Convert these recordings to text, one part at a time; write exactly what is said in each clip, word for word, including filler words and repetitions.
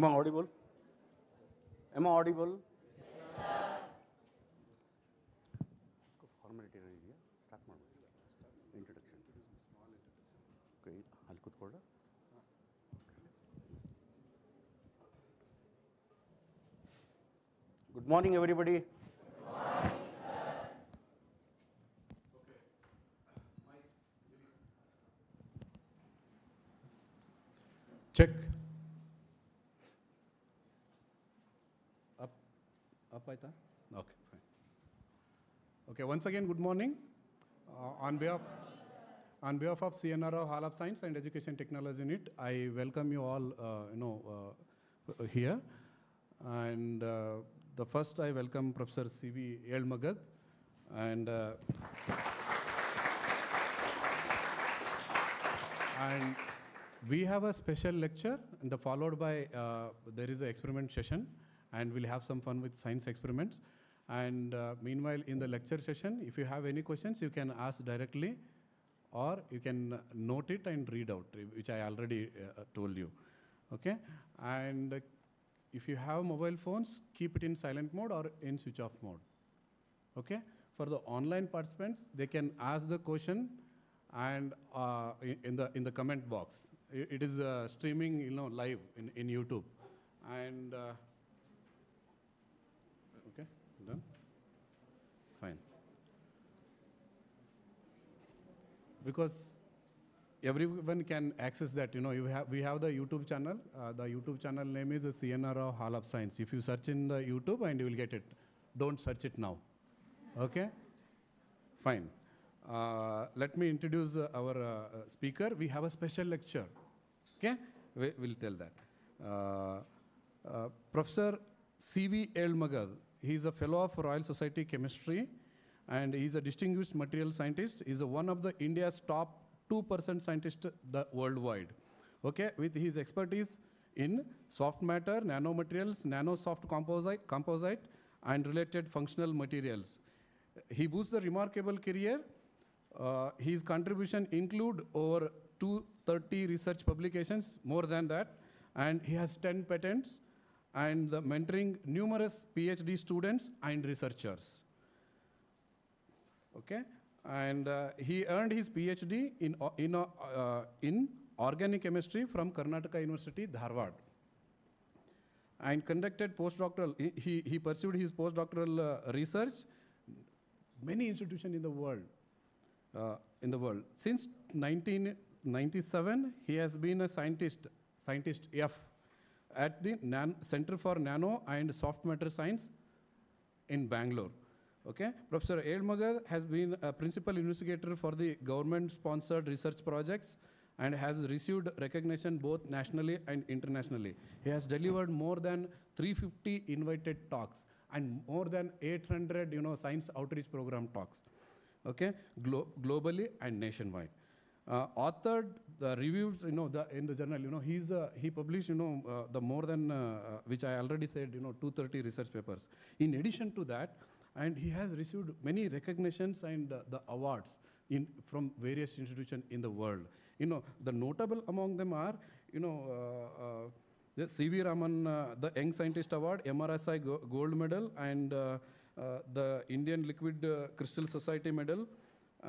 Am I audible? Am I audible? Yes, sir. Formality here. Start my introduction. Okay, I'll put order. Good morning, everybody. Good morning, sir. Check. Up, up, I thought. Okay, fine. Okay, once again, good morning. Uh, on behalf, on behalf of C N R O Hall of Science and Education Technology Unit, I welcome you all. Uh, you know, uh, here, and uh, the first I welcome Professor C V Yelamaggad, and uh, and. We have a special lecture, and the followed by uh, there is an experiment session, and we'll have some fun with science experiments. And uh, meanwhile, in the lecture session, if you have any questions, you can ask directly, or you can note it and read out, which I already uh, told you. Okay. And uh, if you have mobile phones, keep it in silent mode or in switch off mode. Okay. For the online participants, they can ask the question, and uh, in the in the comment box. It is uh, streaming, you know, live in, in YouTube. And, uh, okay, done? Fine. Because everyone can access that, you know, you have, we have the YouTube channel. Uh, the YouTube channel name is the C N R O Hall of Science. If you search in the YouTube, and you will get it. Don't search it now, okay? Fine. Uh, let me introduce uh, our uh, speaker. We have a special lecture, okay? We, we'll tell that. Uh, uh, Professor C V Yelamaggad, he is a fellow of Royal Society of Chemistry, and he is a distinguished material scientist. He is a one of the India's top two percent scientists the worldwide, okay? With his expertise in soft matter, nanomaterials, nano-soft composite, composite, and related functional materials. He boasts a remarkable career. Uh, his contribution include over two hundred thirty research publications, more than that, and he has ten patents, and the mentoring numerous PhD students and researchers. Okay, and uh, he earned his PhD in in uh, uh, in organic chemistry from Karnataka University, Dharwad, and conducted postdoctoral. He he pursued his postdoctoral uh, research many institutions in the world. Uh, in the world. Since nineteen ninety-seven, he has been a scientist, scientist F, at the Nan Center for Nano and Soft Matter Science in Bangalore. Okay, Professor Yelamaggad has been a principal investigator for the government-sponsored research projects, and has received recognition both nationally and internationally. He has delivered more than three hundred fifty invited talks and more than eight hundred, you know, science outreach program talks. Okay, Glo globally and nationwide. Uh, authored the reviews, you know, the, in the journal, you know, he's uh, he published, you know, uh, the more than uh, which I already said, you know, two hundred thirty research papers. In addition to that, and he has received many recognitions and uh, the awards in from various institutions in the world. You know, the notable among them are, you know, uh, uh, the C V Raman, uh, the Young Scientist Award, M R S I Go Gold Medal, and uh, Uh, the Indian Liquid uh, Crystal Society Medal,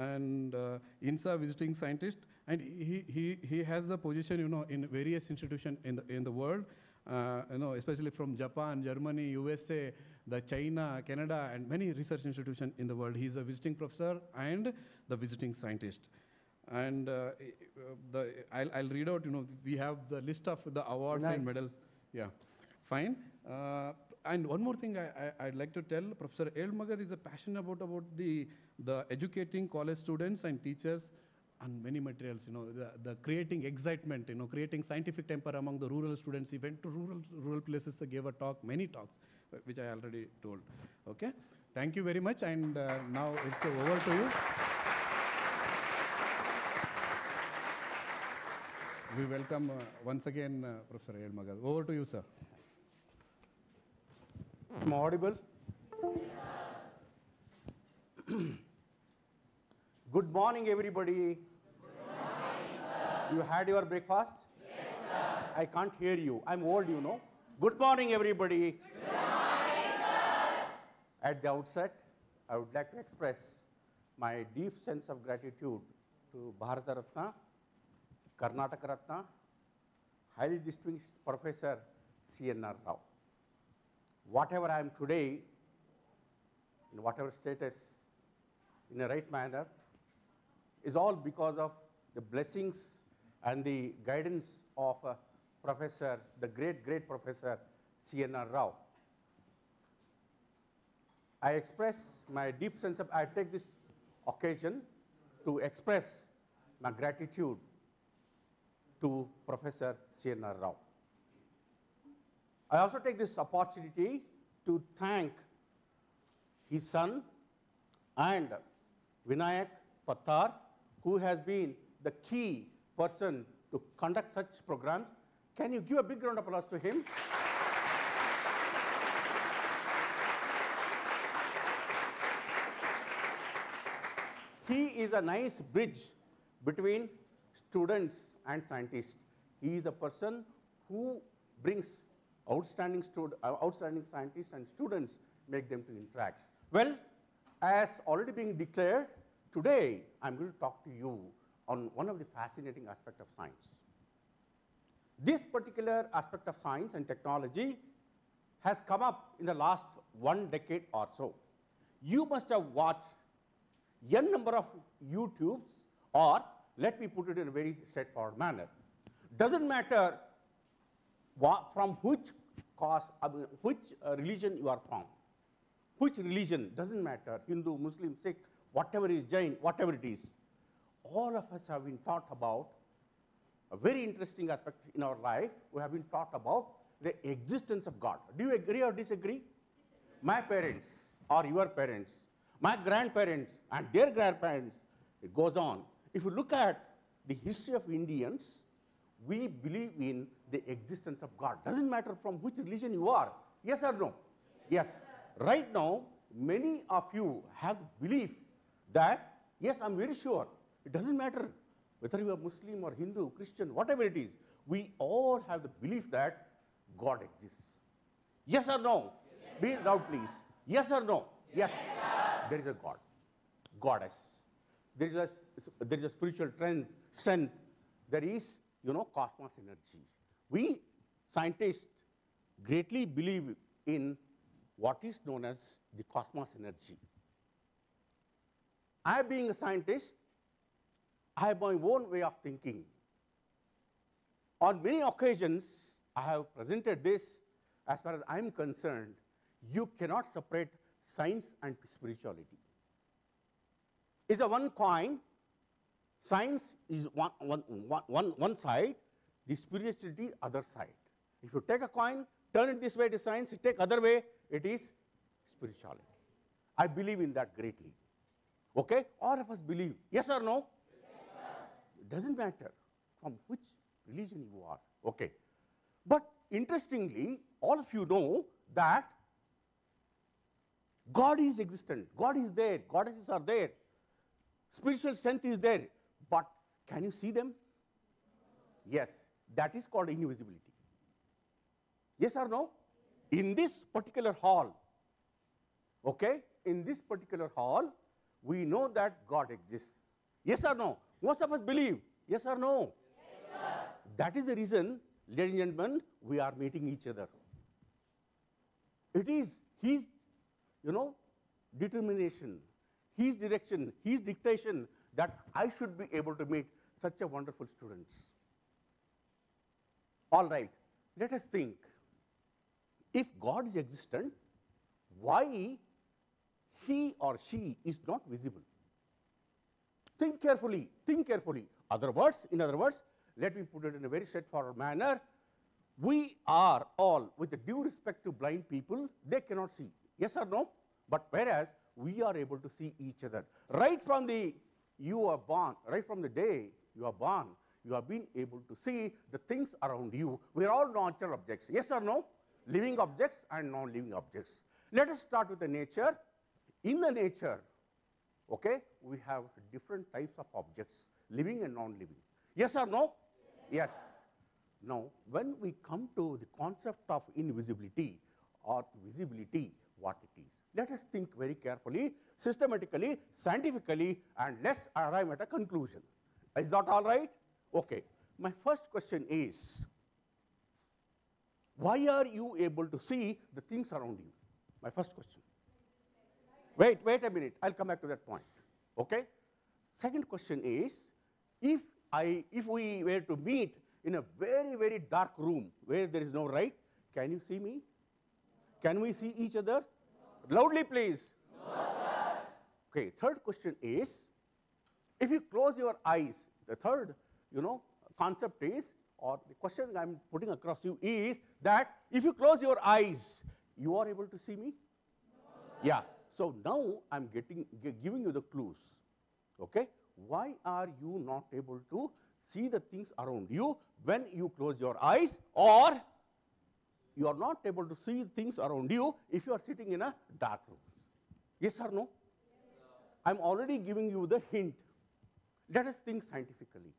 and uh, INSA Visiting Scientist, and he he he has the position, you know, in various institutions in the in the world, uh, you know, especially from Japan, Germany, U S A, the China, Canada, and many research institutions in the world. He is a visiting professor and the visiting scientist, and uh, the I'll I'll read out, you know, we have the list of the awards Nine. and medals. Yeah, fine. Uh, And one more thing I, I, I'd like to tell, Professor Yelamaggad is a passionate about, about the, the educating college students and teachers on many materials, you know, the, the creating excitement, you know, creating scientific temper among the rural students. He went to rural, rural places, gave a talk, many talks, which I already told. Okay, thank you very much, and uh, now it's over to you. We welcome uh, once again uh, Professor Yelamaggad. Over to you, sir. Am I audible? Good morning, everybody. Good morning, sir. You had your breakfast? Yes, sir. I can't hear you. I'm old, you know. Good morning, everybody. Good morning, sir. At the outset, I would like to express my deep sense of gratitude to Bharat Ratna, Karnataka Ratna, highly distinguished Professor C N R Rao. Whatever I am today, in whatever status, in a right manner, is all because of the blessings and the guidance of uh, Professor, the great, great Professor C N R Rao. I express my deep sense of, I take this occasion to express my gratitude to Professor C N R Rao. I also take this opportunity to thank his son and Vinayak Pattar, who has been the key person to conduct such programs. Can you give a big round of applause to him? He is a nice bridge between students and scientists. He is the person who brings outstanding, stud outstanding scientists and students, make them to interact. Well, as already being declared, today I'm going to talk to you on one of the fascinating aspects of science. This particular aspect of science and technology has come up in the last one decade or so. You must have watched n number of YouTubes, or let me put it in a very straightforward manner. Doesn't matter from which cause, which religion you are from, which religion, doesn't matter, Hindu, Muslim, Sikh, whatever is Jain, whatever it is, all of us have been taught about a very interesting aspect in our life. We have been taught about the existence of God. Do you agree or disagree? My parents or your parents, my grandparents and their grandparents, it goes on. If you look at the history of Indians, we believe in the existence of God. Doesn't matter from which religion you are. Yes or no? Yes. Yes. Right now, many of you have belief that, yes, I'm very sure, it doesn't matter whether you are Muslim or Hindu, Christian, whatever it is, we all have the belief that God exists. Yes or no? Yes, be loud, please. Yes or no? Yes. Yes, there is a God, goddess. There is a, there is a spiritual trend, strength. There is, you know, cosmos energy. We scientists greatly believe in what is known as the cosmos energy. I, being a scientist, I have my own way of thinking. On many occasions, I have presented this. As far as I'm concerned, you cannot separate science and spirituality. It's a one coin. Science is one, one, one, one, one side, the spirituality other side. If you take a coin, turn it this way, it is science. You take other way, it is spirituality. I believe in that greatly. Okay? All of us believe. Yes or no? Doesn't matter from which religion you are, okay. But interestingly, all of you know that God is existent, God is there, goddesses are there, spiritual strength is there, but can you see them? Yes, that is called invisibility. Yes or no? In this particular hall, okay, in this particular hall, we know that God exists. Yes or no? Most of us believe, yes or no? Yes, sir. That is the reason, ladies and gentlemen, we are meeting each other. It is his, you know, determination, his direction, his dictation that I should be able to meet such a wonderful students. All right, let us think. If God is existent, why he or she is not visible? Think carefully, think carefully. Other words, in other words, let me put it in a very straightforward manner. We are all, with the due respect to blind people, they cannot see. Yes or no? But whereas we are able to see each other. Right from the you are born, right from the day you are born, you have been able to see the things around you. We are all natural objects. Yes or no? Living objects and non-living objects. Let us start with the nature. In the nature, okay, we have different types of objects, living and non-living. Yes or no? Yes. Yes. Now, when we come to the concept of invisibility or visibility, what it is, let us think very carefully, systematically, scientifically, and let's arrive at a conclusion. Is that all right? Okay. My first question is, why are you able to see the things around you? My first question. Wait, wait a minute. I'll come back to that point. Okay. Second question is, if I, if we were to meet in a very, very dark room where there is no light, can you see me? Can we see each other? No. Loudly, please. No, sir. Okay. Third question is, if you close your eyes, the third, you know, concept is, or the question I'm putting across you is that if you close your eyes, you are able to see me? No, yeah. So now I'm getting giving you the clues. Okay. Why are you not able to see the things around you when you close your eyes, or you are not able to see things around you if you are sitting in a dark room? Yes or no? Yes. I'm already giving you the hint. Let us think scientifically.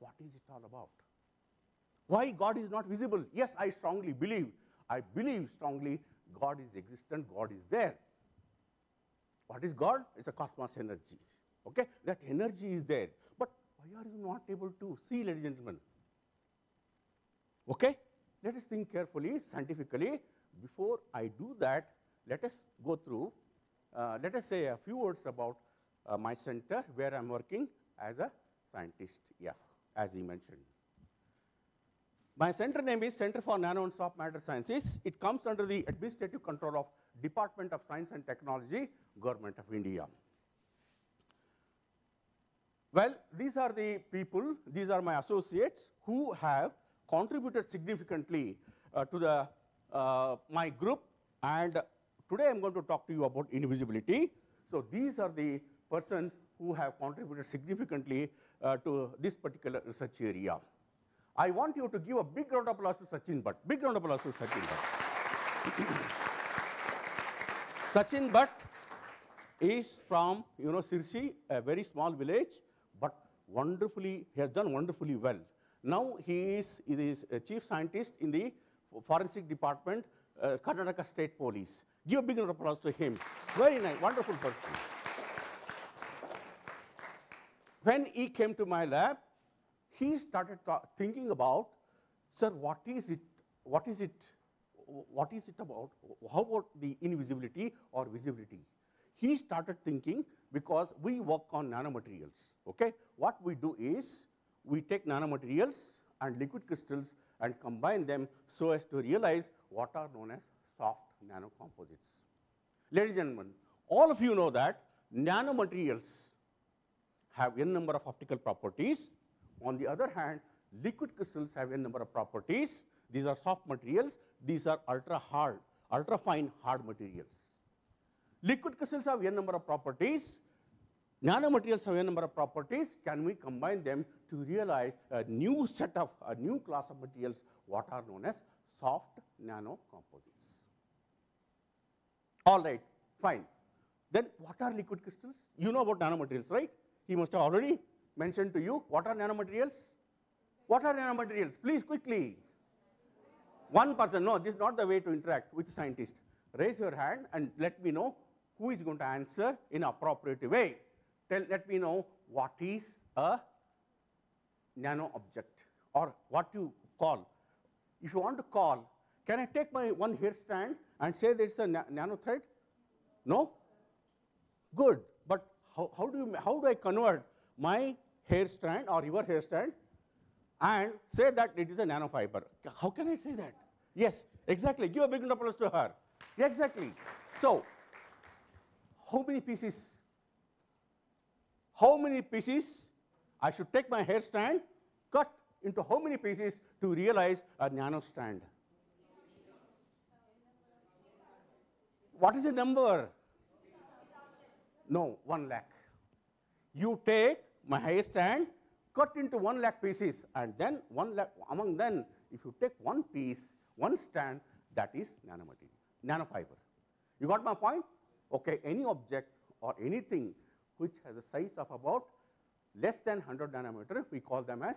What is it all about? Why God is not visible? Yes, I strongly believe. I believe strongly God is existent, God is there. What is God? It's a cosmos energy. Okay? That energy is there. But why are you not able to see, ladies and gentlemen? Okay? Let us think carefully, scientifically. Before I do that, let us go through, uh, let us say a few words about uh, my center, where I'm working as a scientist, yeah, as he mentioned. My center name is Center for Nano and Soft Matter Sciences. It comes under the administrative control of Department of Science and Technology, Government of India. Well, these are the people, these are my associates who have contributed significantly uh, to the, uh, my group, and today I'm going to talk to you about invisibility. So these are the persons who have contributed significantly uh, to this particular research area. I want you to give a big round of applause to Sachin Bhatt. Big round of applause to Sachin Bhatt. Sachin Bhatt is from, you know, Sirsi, a very small village, but wonderfully, he has done wonderfully well. Now he is, he is a chief scientist in the Forensic Department, uh, Karnataka State Police. Give a big round of applause to him. Very nice, wonderful person. When he came to my lab, he started thinking about, sir, what is it, what is it, what is it about, how about the invisibility or visibility? He started thinking because we work on nanomaterials, okay? What we do is, we take nanomaterials and liquid crystals and combine them so as to realize what are known as soft nanocomposites. Ladies and gentlemen, all of you know that nanomaterials have n number of optical properties. On the other hand, liquid crystals have n number of properties. These are soft materials. These are ultra hard, ultra fine hard materials. Liquid crystals have n number of properties. Nanomaterials have a number of properties. Can we combine them to realize a new set of, a new class of materials, what are known as soft nanocomposites? All right, fine. Then what are liquid crystals? You know about nanomaterials, right? He must have already mentioned to you, what are nanomaterials? What are nanomaterials? Please, quickly. One person, no, this is not the way to interact with scientists. Raise your hand and let me know who is going to answer in an appropriate way. Tell, let me know what is a nano object, or what you call. If you want to call, can I take my one hair strand and say there's a na nano thread? No? Good. But how, how, do you, how do I convert my hair strand or your hair strand and say that it is a nanofiber? How can I say that? Yes, exactly. Give a big applause to her. Exactly. So, how many pieces? How many pieces? I should take my hair strand, cut into how many pieces to realize a nano strand? What is the number? No, one lakh. You take my hair strand, cut into one lakh pieces, and then one lakh, among them, if you take one piece, one strand, that is nanomaterial, nanofiber. You got my point? Okay, any object or anything which has a size of about less than one hundred nanometer, we call them as,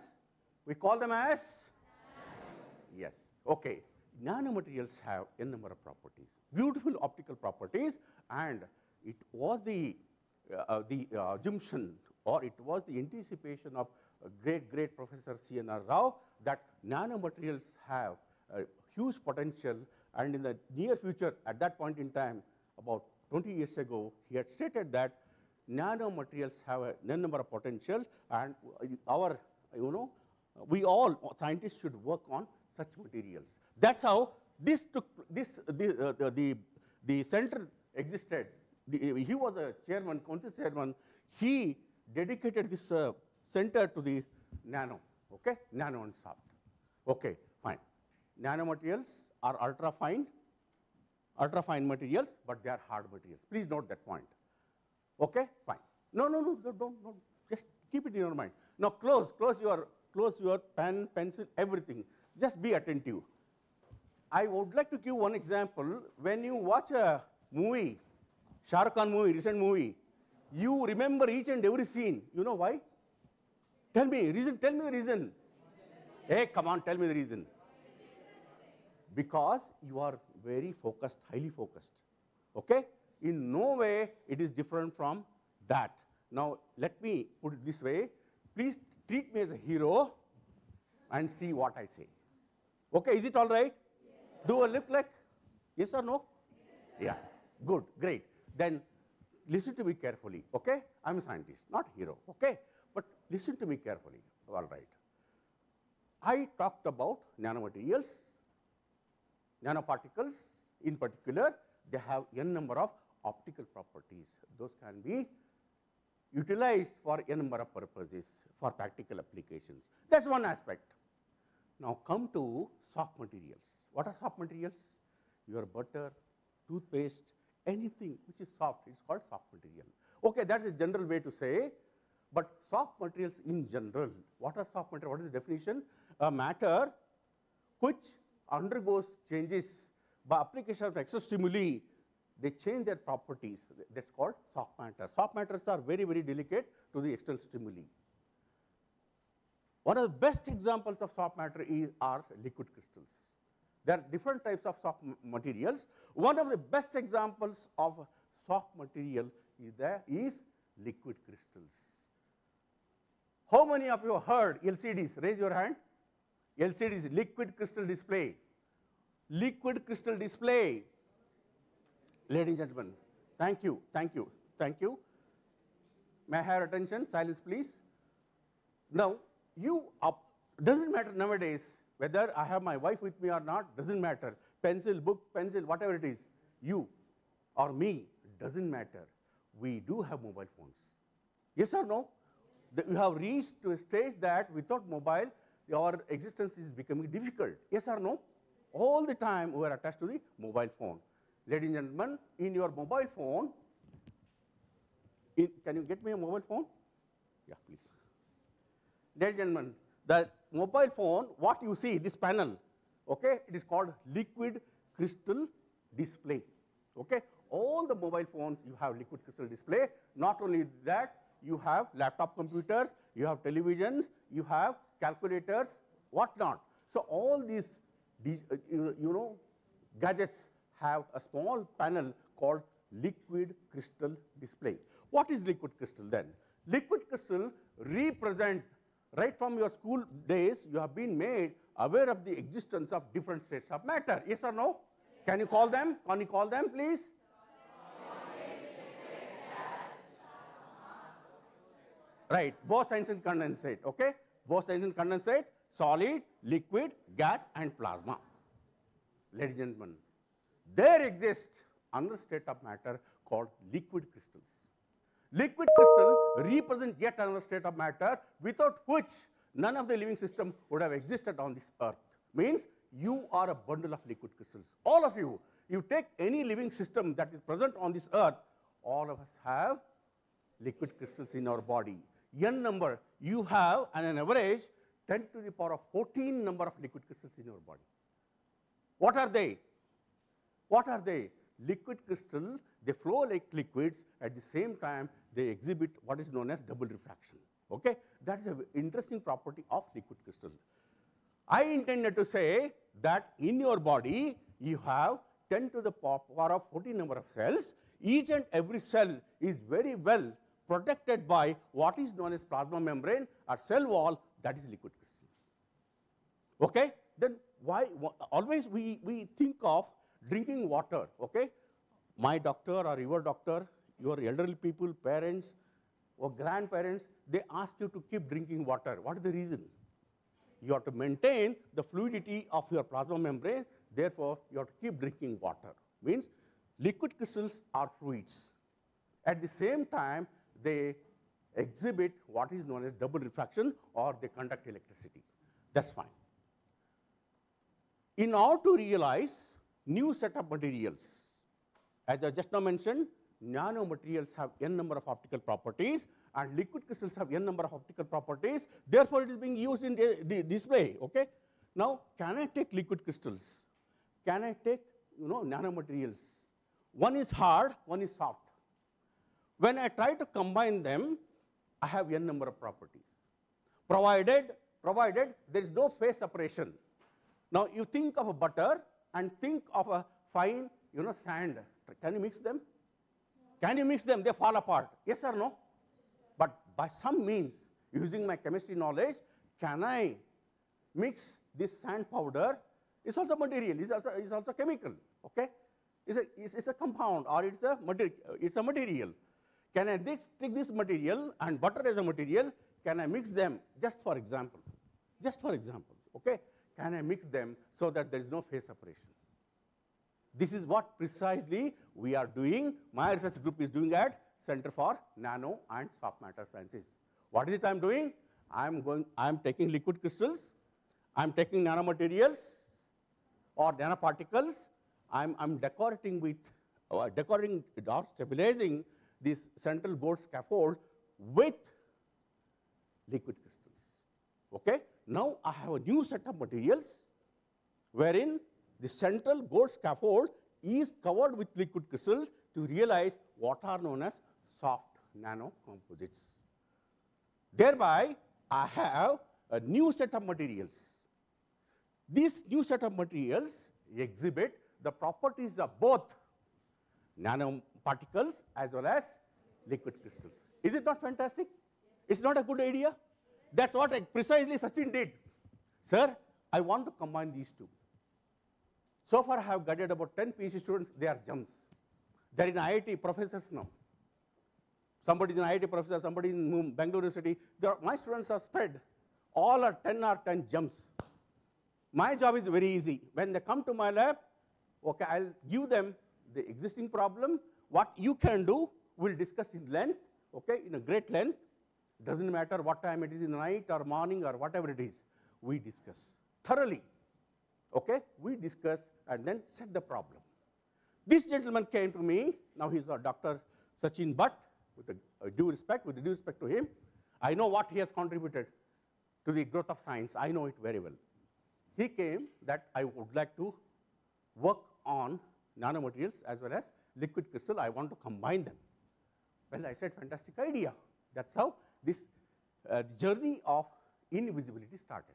we call them as Yes. Okay. Nanomaterials have n number of properties, beautiful optical properties, and it was the uh, the uh, assumption, or it was the anticipation of great great Professor C N R Rao that nanomaterials have a huge potential, and in the near future, at that point in time, about twenty years ago, he had stated that nanomaterials have a n number of potential, and our you know we all scientists should work on such materials. That's how this took this the uh, the, the the center existed. The, he was a chairman, council chairman. He dedicated this uh, center to the nano. Okay, nano and soft. Okay, fine. Nanomaterials are ultra fine, ultra fine materials, but they are hard materials. Please note that point. Okay, fine. No, no, no, don't, don't, don't. Just keep it in your mind. Now close, close your, close your pen, pencil, everything. Just be attentive. I would like to give one example. When you watch a movie, Shah Rukh Khan movie, recent movie, you remember each and every scene. You know why? Tell me, reason, tell me the reason. Hey, come on, tell me the reason. Because you are very focused, highly focused. Okay? In no way it is different from that. Now, let me put it this way. Please treat me as a hero and see what I say. Okay, is it all right? Do I look like? Yes or no? Yes, yeah. Good. Great. Then listen to me carefully. Okay? I'm a scientist, not hero. Okay? But listen to me carefully. All right. I talked about nanomaterials, nanoparticles in particular. They have n number of optical properties. Those can be utilized for n number of purposes, for practical applications. That's one aspect. Now come to soft materials. What are soft materials? Your butter, toothpaste, anything which is soft is called soft material. Okay, that's a general way to say, but soft materials in general, what are soft materials? What is the definition? A matter which undergoes changes by application of excess stimuli, they change their properties. That's called soft matter. Soft matters are very, very delicate to the external stimuli. One of the best examples of soft matter is, are liquid crystals. There are different types of soft materials. One of the best examples of soft material is, there is liquid crystals. How many of you heard L C Ds? Raise your hand. L C Ds, liquid crystal display. Liquid crystal display. Ladies and gentlemen, thank you, thank you, thank you. May I have attention? Silence, please. Now, you up, doesn't matter nowadays. Whether I have my wife with me or not, doesn't matter. Pencil, book, pencil, whatever it is, you or me, doesn't matter. We do have mobile phones. Yes or no? We have reached to a stage that without mobile, our existence is becoming difficult. Yes or no? All the time we are attached to the mobile phone. Ladies and gentlemen, in your mobile phone, in, can you get me a mobile phone? Yeah, please. Ladies and gentlemen, the mobile phone, what you see, this panel, okay, it is called liquid crystal display, okay. All the mobile phones, you have liquid crystal display. Not only that, you have laptop computers, you have televisions, you have calculators, whatnot. So all these, you know, gadgets have a small panel called liquid crystal display. What is liquid crystal then? Liquid crystal represent. Right from your school days, you have been made aware of the existence of different states of matter. Yes or no? Yes. Can you call them? Can you call them, please? Right, bosense and condensate, okay? Bosense and condensate, solid, liquid, gas, and plasma. Ladies and gentlemen, there exists another state of matter called liquid crystals. Liquid crystal represents yet another state of matter without which none of the living system would have existed on this earth. Means you are a bundle of liquid crystals. All of you, you take any living system that is present on this earth, all of us have liquid crystals in our body. N number, you have on an average ten to the power of fourteen number of liquid crystals in your body. What are they? What are they? Liquid crystal, they flow like liquids, at the same time they exhibit what is known as double refraction. Okay, that is an interesting property of liquid crystal. I intended to say that in your body, you have ten to the power of fourteen number of cells. Each and every cell is very well protected by what is known as plasma membrane or cell wall, that is liquid crystal. Okay? Then why, always we, we think of drinking water, okay? My doctor or your doctor, your elderly people, parents or grandparents, they ask you to keep drinking water. What is the reason? You have to maintain the fluidity of your plasma membrane, therefore you have to keep drinking water. Means liquid crystals are fluids. At the same time, they exhibit what is known as double refraction, or they conduct electricity. That's fine. In order to realize new set of materials, as I just now mentioned, nanomaterials have n number of optical properties, and liquid crystals have n number of optical properties. Therefore, it is being used in the, the display. Okay. Now, can I take liquid crystals? Can I take, you know, nanomaterials? One is hard, one is soft. When I try to combine them, I have n number of properties. Provided, provided there is no phase separation. Now, you think of a butter and think of a fine, you know, sand. Can you mix them? Can you mix them? They fall apart. Yes or no? But by some means, using my chemistry knowledge, can I mix this sand powder? It's also material. It's also, it's also chemical. Okay? It's a, it's, it's a compound, or it's a, it's a material. Can I take this material and butter as a material? Can I mix them? Just for example. Just for example. Okay? Can I mix them so that there is no phase separation? This is what precisely we are doing, my research group is doing at Center for Nano and Soft Matter Sciences. What is it I am doing? I am going, I am taking liquid crystals, I am taking nanomaterials or nanoparticles, I am I'm decorating with, uh, decorating or stabilizing this central board scaffold with liquid crystals. Okay? Now I have a new set of materials wherein the central gold scaffold is covered with liquid crystals to realize what are known as soft nanocomposites. Thereby, I have a new set of materials. This new set of materials exhibit the properties of both nanoparticles as well as liquid crystals. Is it not fantastic? It's not a good idea? That's what I precisely Sachin did. Sir, I want to combine these two. So far, I have guided about ten PhD students. They are gems. They are in I I T professors now. Somebody is an I I T professor, somebody in Bangalore University. Are, my students are spread. All are ten or ten gems. My job is very easy. When they come to my lab, okay, I'll give them the existing problem. What you can do, we'll discuss in length, okay, in a great length. Doesn't matter what time it is, in the night or morning or whatever it is. We discuss thoroughly. Okay, we discuss and then set the problem. This gentleman came to me, now he's Doctor Sachin Bhatt, with the, uh, due respect, with the due respect to him. I know what he has contributed to the growth of science. I know it very well. He came that I would like to work on nanomaterials as well as liquid crystal. I want to combine them. Well, I said, fantastic idea. That's how this uh, journey of invisibility started.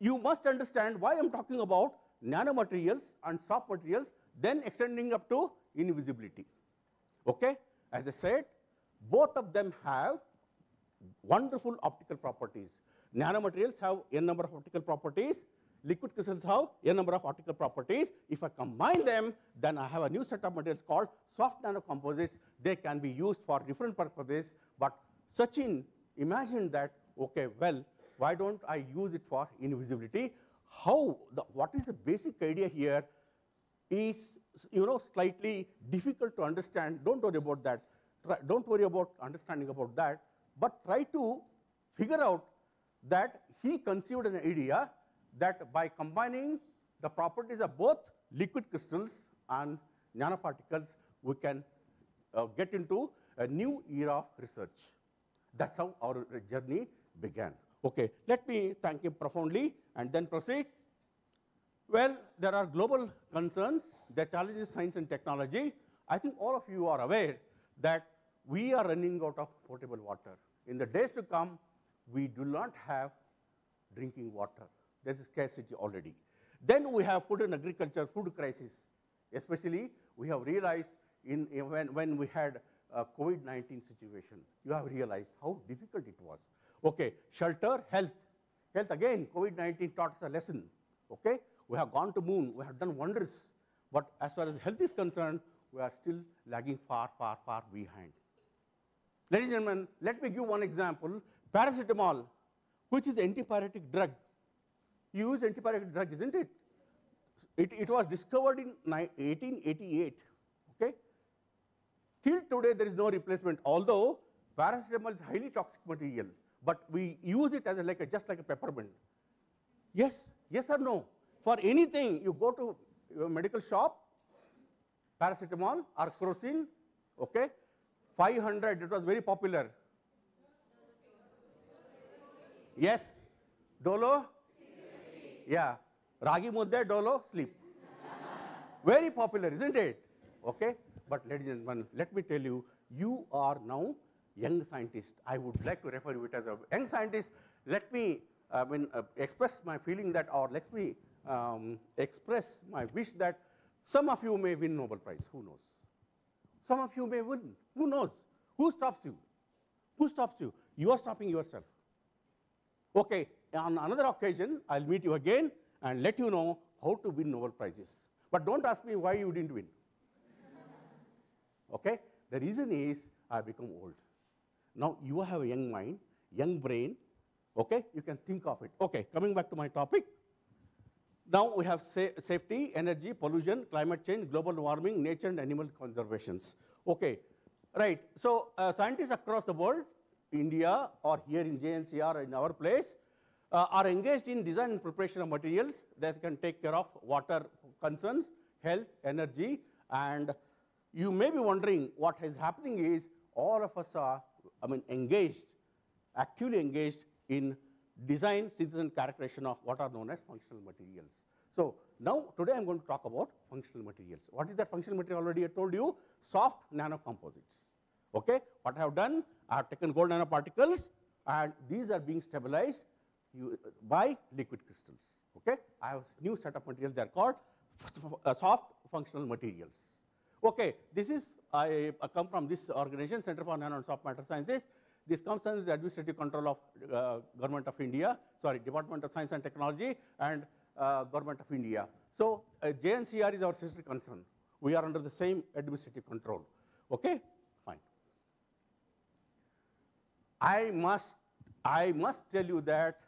You must understand why I'm talking about nanomaterials and soft materials, then extending up to invisibility. Okay? As I said, both of them have wonderful optical properties. Nanomaterials have n number of optical properties. Liquid crystals have n number of optical properties. If I combine them, then I have a new set of materials called soft nanocomposites. They can be used for different purposes. But Sachin imagined that, okay, well, why don't I use it for invisibility? How, the, what is the basic idea here is, you know, slightly difficult to understand. Don't worry about that. Try, don't worry about understanding about that. But try to figure out that he conceived an idea that by combining the properties of both liquid crystals and nanoparticles, we can uh, get into a new era of research. That's how our journey began. Okay, let me thank him profoundly and then proceed. Well, there are global concerns that challenges science and technology. I think all of you are aware that we are running out of potable water. In the days to come, we do not have drinking water. There's a scarcity already. Then we have food and agriculture, food crisis. Especially, we have realized in, in when, when we had a COVID nineteen situation, you have realized how difficult it was. Okay, shelter, health. Health, again, COVID nineteen taught us a lesson. Okay, we have gone to moon, we have done wonders. But as far as health is concerned, we are still lagging far, far, far behind. Ladies and gentlemen, let me give one example. Paracetamol, which is an antipyretic drug. You use antipyretic drug, isn't it? It, it was discovered in eighteen eighty-eight, okay? Till today, there is no replacement, although paracetamol is highly toxic material, but we use it as a, like a, just like a peppermint. Yes, yes or no? For anything, you go to your medical shop, paracetamol or crocin, okay? five hundred, it was very popular. Yes, Dolo? Yeah. Ragi mudde, dolo, sleep. Very popular, isn't it? Okay. But ladies and gentlemen, let me tell you, you are now young scientist. I would like to refer to it as a young scientist. Let me I mean, uh, express my feeling that, or let me um, express my wish that some of you may win Nobel Prize, who knows? Some of you may win, who knows? Who stops you? Who stops you? You are stopping yourself. Okay, on another occasion, I'll meet you again and let you know how to win Nobel Prizes. But don't ask me why you didn't win. Okay? The reason is I become old. Now you have a young mind, young brain, okay? You can think of it. Okay, coming back to my topic. Now we have sa safety, energy, pollution, climate change, global warming, nature and animal conservations. Okay, right. So uh, scientists across the world, India or here in J N C R in our place, Uh, are engaged in design and preparation of materials that can take care of water concerns, health, energy, and you may be wondering what is happening is all of us are, I mean, engaged, actively engaged in design, synthesis, and characterization of what are known as functional materials. So now, today I'm going to talk about functional materials. What is that functional material? Already I told you, soft nanocomposites, okay? What I have done, I have taken gold nanoparticles, and these are being stabilized You, uh, by liquid crystals, okay? I have a new set of materials, they are called uh, soft functional materials. Okay, this is, I uh, come from this organization, Center for Nano and Soft Matter Sciences. This comes under the administrative control of uh, Government of India, sorry, Department of Science and Technology and uh, Government of India. So, uh, J N C R is our sister concern. We are under the same administrative control, okay? Fine. I must, I must tell you that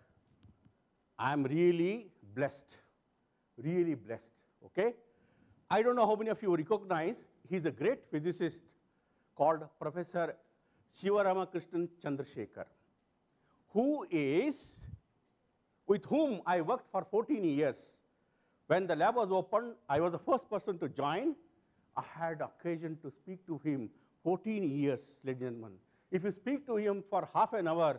I am really blessed, really blessed, okay? I don't know how many of you recognize, he's a great physicist called Professor Shivarama Krishnan Chandrasekhar, who is, with whom I worked for fourteen years. When the lab was opened, I was the first person to join. I had occasion to speak to him fourteen years, ladies and gentlemen. If you speak to him for half an hour,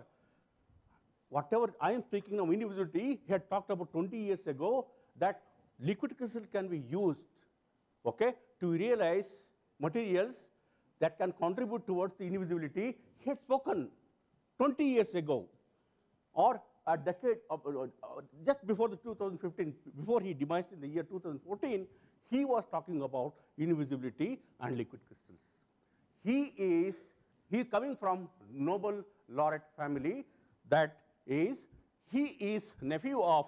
whatever I am speaking of individuality, he had talked about twenty years ago that liquid crystal can be used, okay, to realize materials that can contribute towards the indivisibility. He had spoken twenty years ago, or a decade, of, uh, uh, just before the two thousand fifteen, before he demised in the year two thousand fourteen, he was talking about indivisibility and liquid crystals. He is, he is coming from Nobel laureate family that is, he is nephew of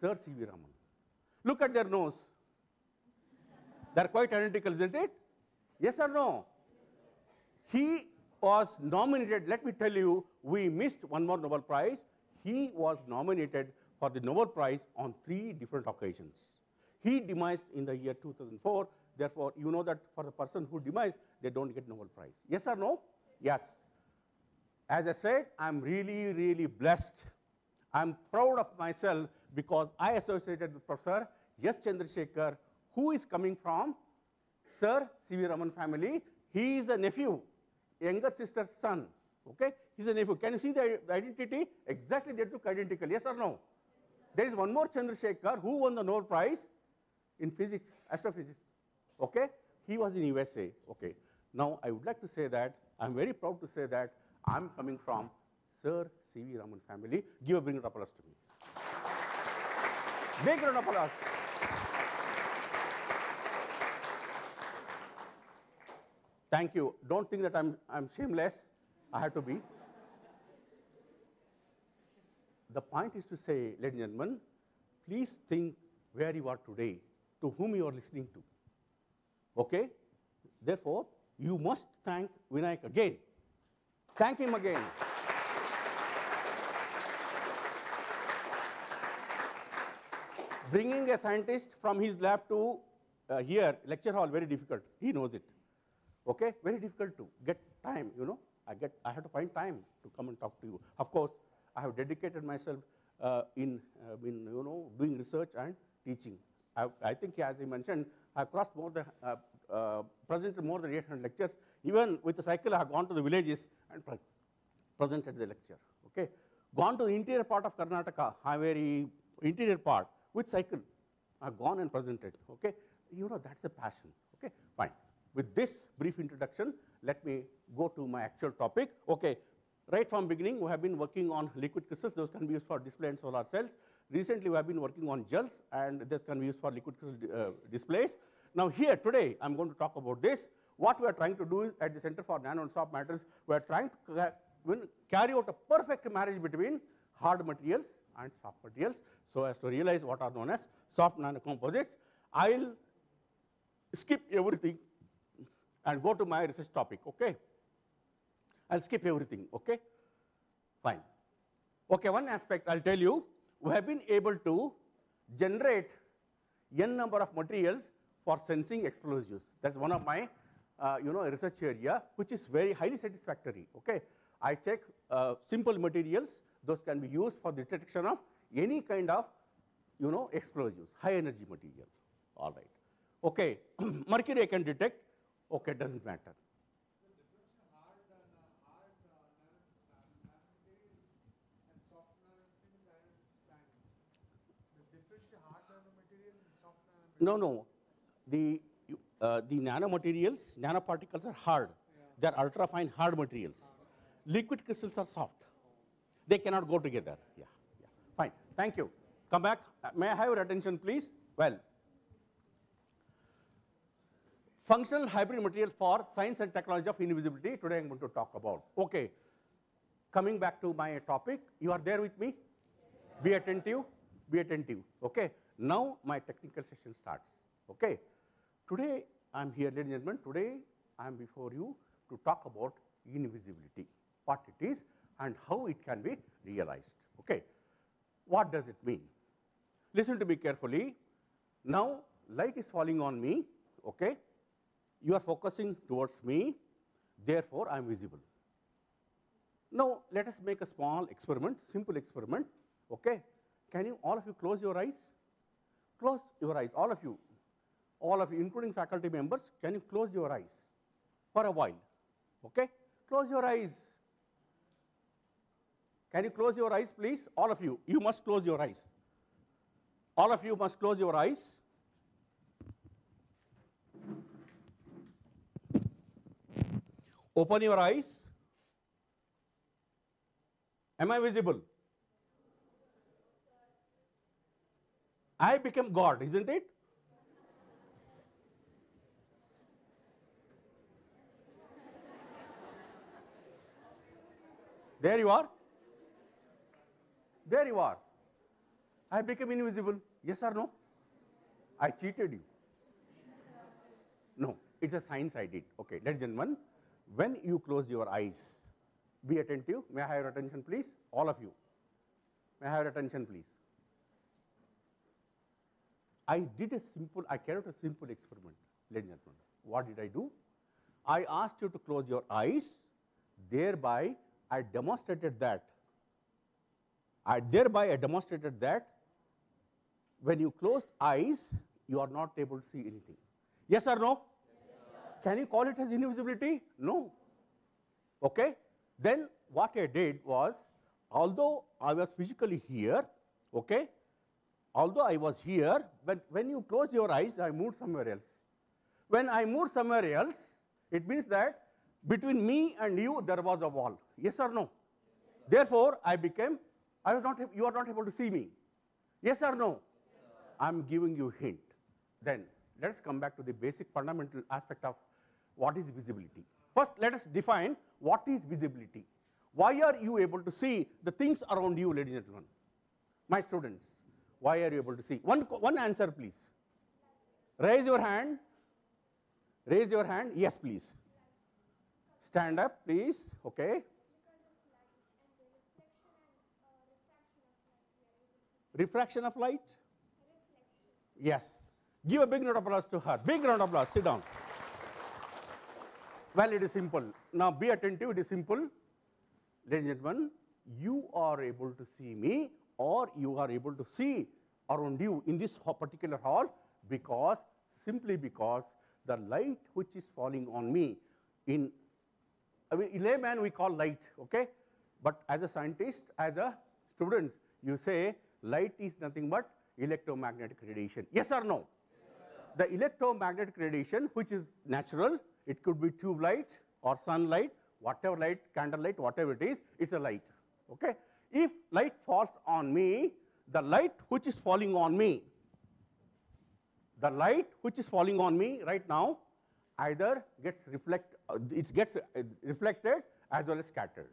Sir C V Raman. Look at their nose. They're quite identical, isn't it? Yes or no? He was nominated, let me tell you, we missed one more Nobel Prize. He was nominated for the Nobel Prize on three different occasions. He demised in the year two thousand four. Therefore, you know that for the person who demised, they don't get Nobel Prize. Yes or no? Yes. As I said, I'm really, really blessed. I'm proud of myself because I associated with Professor S. Chandrasekhar, who is coming from Sir C V Raman family. He is a nephew, younger sister's son, okay? He's a nephew. Can you see the identity? Exactly, they look identical, yes or no? There is one more Chandrasekhar who won the Nobel Prize in physics, astrophysics, okay? He was in U S A, okay? Now, I would like to say that, I'm very proud to say that I'm coming from Sir C V. Raman family. Give a big round of applause to me. Big round of applause. Thank you. Don't think that I'm, I'm shameless. I have to be. The point is to say, ladies and gentlemen, please think where you are today, to whom you are listening to. Okay? Therefore, you must thank Vinayak again. Thank him again. Bringing a scientist from his lab to uh, here, lecture hall, very difficult. He knows it. Okay? Very difficult to get time, you know. I, get, I have to find time to come and talk to you. Of course, I have dedicated myself uh, in, uh, in, you know, doing research and teaching. I, I think, as I mentioned, I crossed more than, uh, uh, presented more than eight hundred lectures. Even with the cycle, I have gone to the villages and pre presented the lecture. Okay, gone to the interior part of Karnataka, Haveri interior part with cycle. I have gone and presented. Okay, you know that's the passion. Okay, fine. With this brief introduction, let me go to my actual topic. Okay. Right from beginning, we have been working on liquid crystals. Those can be used for display and solar cells. Recently, we have been working on gels, and this can be used for liquid crystal uh, displays. Now here, today, I'm going to talk about this. What we are trying to do is, at the Center for Nano and Soft Matters, we are trying to carry out a perfect marriage between hard materials and soft materials, so as to realize what are known as soft nanocomposites. I'll skip everything and go to my research topic, okay? I'll skip everything, okay? Fine. Okay, one aspect I'll tell you, we have been able to generate n number of materials for sensing explosives. That's one of my, uh, you know, research area, which is very highly satisfactory, okay? I check uh, simple materials, those can be used for the detection of any kind of, you know, explosives, high energy material, all right. Okay, mercury I can detect, okay, doesn't matter. No, no. The, uh, the nanomaterials, nanoparticles are hard. Yeah. They are ultrafine hard materials. Hard. Liquid crystals are soft. They cannot go together. Yeah, yeah. Fine. Thank you. Come back. Uh, may I have your attention, please? Well, functional hybrid materials for science and technology of invisibility. Today I'm going to talk about. Okay. Coming back to my topic. You are there with me? Yeah. Be attentive. Be attentive. Okay. Now my technical session starts, okay? Today, I'm here, ladies and gentlemen, today I'm before you to talk about invisibility, what it is and how it can be realized, okay? What does it mean? Listen to me carefully. Now, light is falling on me, okay? You are focusing towards me, therefore I'm visible. Now, let us make a small experiment, simple experiment, okay? Can you, all of you, close your eyes? Close your eyes, all of you, all of you, including faculty members, can you close your eyes for a while, okay? Close your eyes. Can you close your eyes, please? All of you, you must close your eyes. All of you must close your eyes. Open your eyes. Am I visible? I became God, isn't it? There you are. There you are. I became invisible. Yes or no? I cheated you. No, it's a science I did. Okay, ladies and gentlemen, when you close your eyes, be attentive. May I have your attention, please? All of you. May I have your attention, please? I did a simple, I carried out a simple experiment, ladies and gentlemen. What did I do? I asked you to close your eyes, thereby I demonstrated that. I, thereby I demonstrated that when you closed eyes, you are not able to see anything. Yes or no? Yes. Can you call it as invisibility? No. Okay. Then what I did was, although I was physically here, okay, although I was here, but when you close your eyes, I moved somewhere else. When I moved somewhere else, it means that between me and you, there was a wall. Yes or no? Yes. Therefore, I became, I was not, you are not able to see me. Yes or no? Yes, I am giving you a hint. Then let us come back to the basic fundamental aspect of what is visibility. First, let us define what is visibility. Why are you able to see the things around you, ladies and gentlemen? My students, why are you able to see? One, one answer, please. Raise your hand. Raise your hand. Yes, please. Stand up, please. Okay. Refraction of light? Yes. Give a big round of applause to her. Big round of applause. Sit down. Well, it is simple. Now, be attentive. It is simple. Ladies and gentlemen, you are able to see me, or you are able to see around you in this particular hall because, simply because the light which is falling on me in, I mean, in layman we call light, okay? But as a scientist, as a student, you say light is nothing but electromagnetic radiation. Yes or no? Yes, the electromagnetic radiation, which is natural, it could be tube light or sunlight, whatever light, candle light, whatever it is, it's a light, okay? If light falls on me, the light which is falling on me, the light which is falling on me right now either gets, reflect, uh, it gets uh, reflected as well as scattered.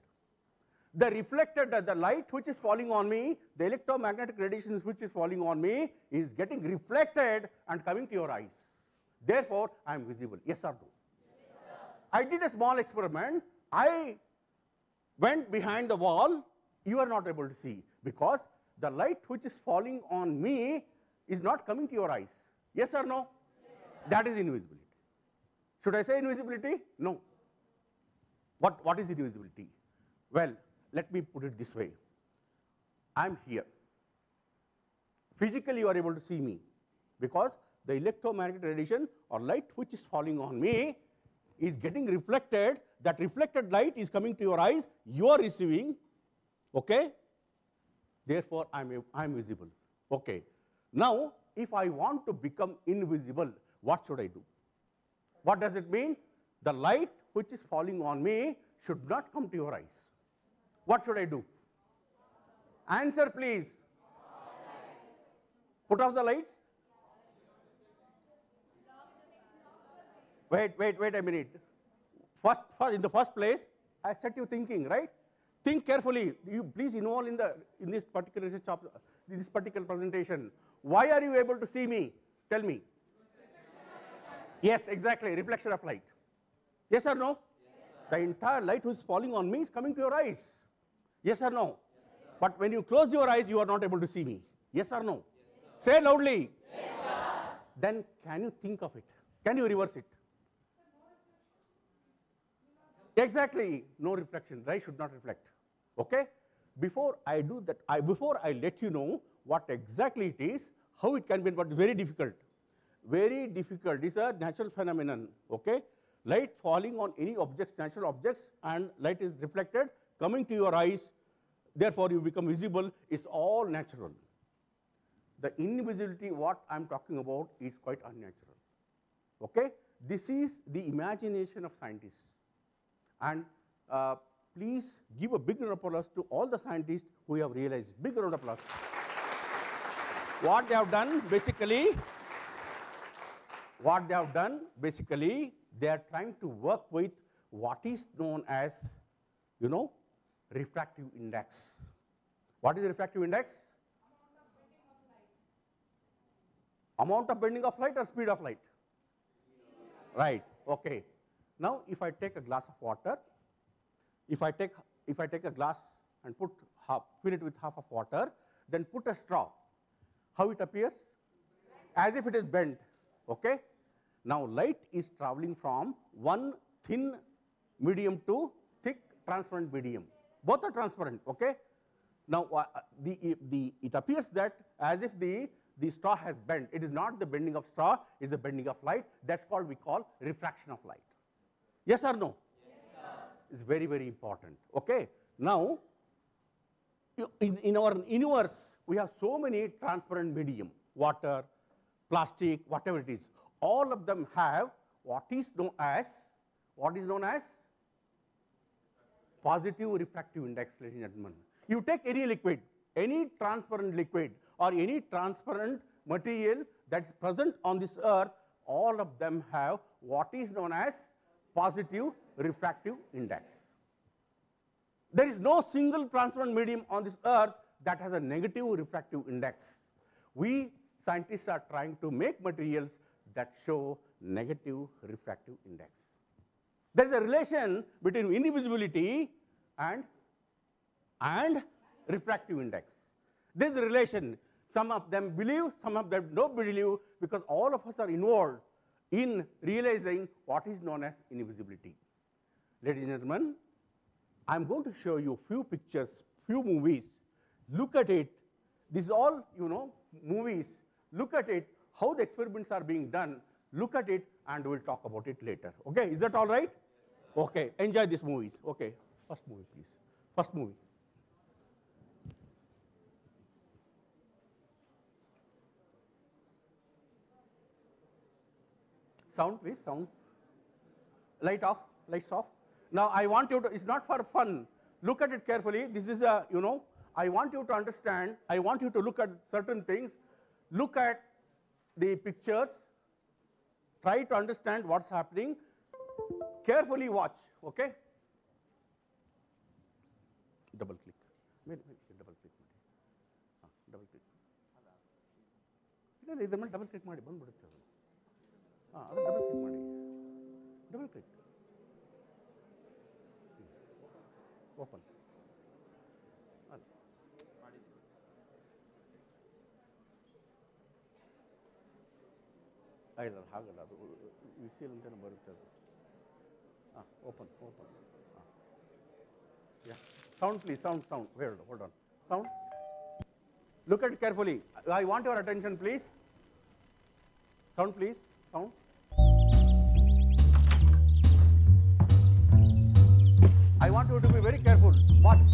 The reflected, uh, the light which is falling on me, the electromagnetic radiation which is falling on me is getting reflected and coming to your eyes. Therefore, I am visible. Yes or no? Yes, sir. I did a small experiment. I went behind the wall. You are not able to see because the light which is falling on me is not coming to your eyes. Yes or no? Yes. That is invisibility. Should I say invisibility? No. What, what is invisibility? Well, let me put it this way. I am here. Physically, you are able to see me because the electromagnetic radiation or light which is falling on me is getting reflected. That reflected light is coming to your eyes. You are receiving. Okay? Therefore, I am, I am visible. Okay. Now, if I want to become invisible, what should I do? What does it mean? The light which is falling on me should not come to your eyes. What should I do? Answer, please. Put off the lights. Wait, wait, wait a minute. First, first, in the first place, I set you thinking, right? Think carefully. You please involve in the in this particular research of, in this particular presentation. Why are you able to see me? Tell me. Yes, exactly. Reflection of light. Yes or no? Yes, the entire light which is falling on me is coming to your eyes. Yes or no? Yes, but when you close your eyes, you are not able to see me. Yes or no? Yes, say loudly. Yes, sir. Then can you think of it? Can you reverse it? Exactly. No reflection. Light should not reflect. Okay? Before I do that, I, before I let you know what exactly it is, how it can be, but very difficult. Very difficult. It's a natural phenomenon. Okay? Light falling on any objects, natural objects, and light is reflected, coming to your eyes, therefore you become visible. It's all natural. The invisibility, what I'm talking about, is quite unnatural. Okay? This is the imagination of scientists. And uh, please give a big round of applause to all the scientists who have realized. Big round of applause. What they have done, basically, what they have done, basically, they are trying to work with what is known as, you know, refractive index. What is refractive index? Amount of bending of light or speed of light? Right, okay. Now, if I take a glass of water, if I take, if I take a glass and put half, fill it with half of water, then put a straw. How it appears? As if it is bent, okay? Now, light is traveling from one thin medium to thick transparent medium. Both are transparent, okay? Now, uh, the, the, it appears that as if the, the straw has bent. It is not the bending of straw, it is the bending of light. That's called, we call refraction of light. Yes or no? Yes, sir. It's very, very important. Okay. Now, in, in our universe, we have so many transparent medium, water, plastic, whatever it is. All of them have what is known as, what is known as positive refractive index, ladies and gentlemen. You take any liquid, any transparent liquid or any transparent material that's present on this earth, all of them have what is known as positive refractive index. There is no single transparent medium on this earth that has a negative refractive index. We scientists are trying to make materials that show negative refractive index. There is a relation between indivisibility and, and refractive index. There is a relation. Some of them believe, some of them don't believe, because all of us are involved in realizing what is known as indivisibility. Ladies and gentlemen, I am going to show you few pictures, few movies. Look at it. This is all, you know, movies. Look at it, how the experiments are being done. Look at it, and we'll talk about it later. Okay, is that all right? Okay, enjoy these movies. Okay, first movie, please. First movie. Sound, please, sound. Light off, lights off. Now, I want you to, it's not for fun. Look at it carefully. This is a, you know, I want you to understand. I want you to look at certain things. Look at the pictures. Try to understand what's happening. Carefully watch, okay? Double click. Wait, wait, double click. Ah, double click. Double click. Ah, double click. Double click. Open. ಇಲ್ಲ ಹಾಗಲ್ಲ, ಅದು whistle ಅಂತಲೇ ಬರುತ್ತೆ ಅದು. ಹಾಂ, open open. ಹಾಂ, yeah sound please, sound sound hold hold on sound. Look at carefully, I want your attention please. Sound please, sound. I want you to be very careful, watch.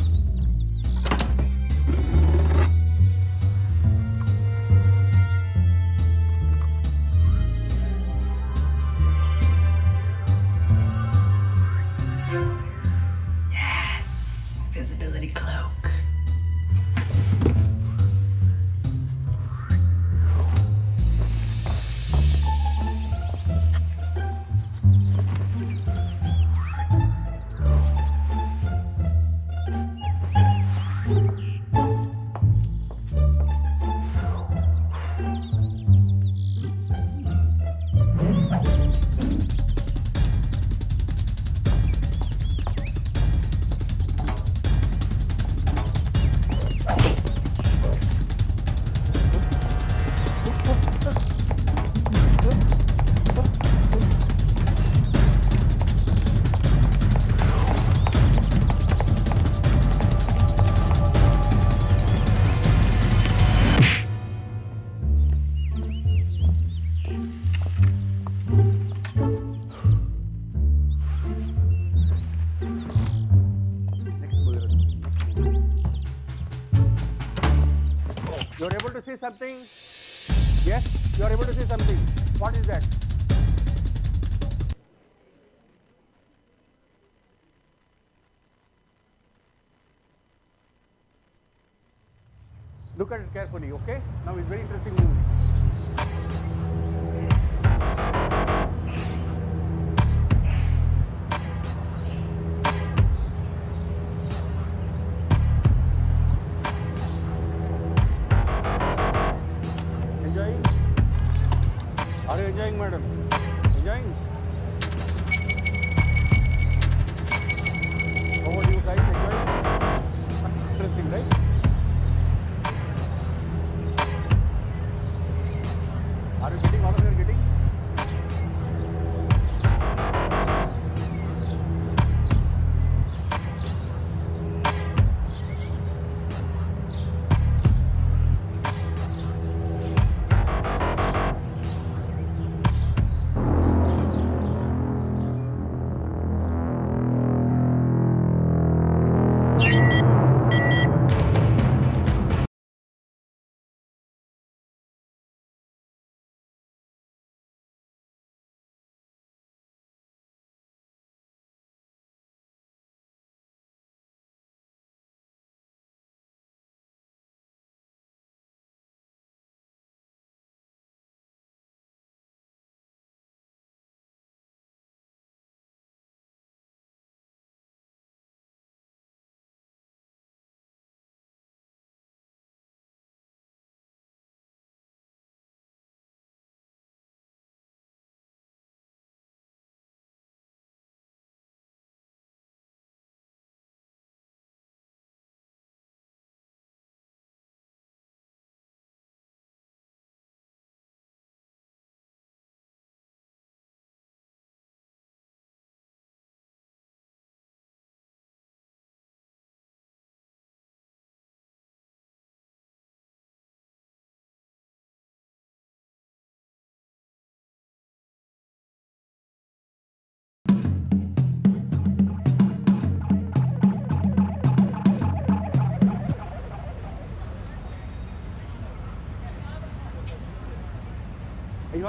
Something? Yes, you are able to see something. What is that? Look at it carefully, okay? Now it's very interesting movie.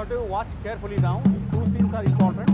have to watch carefully now. Two scenes are important.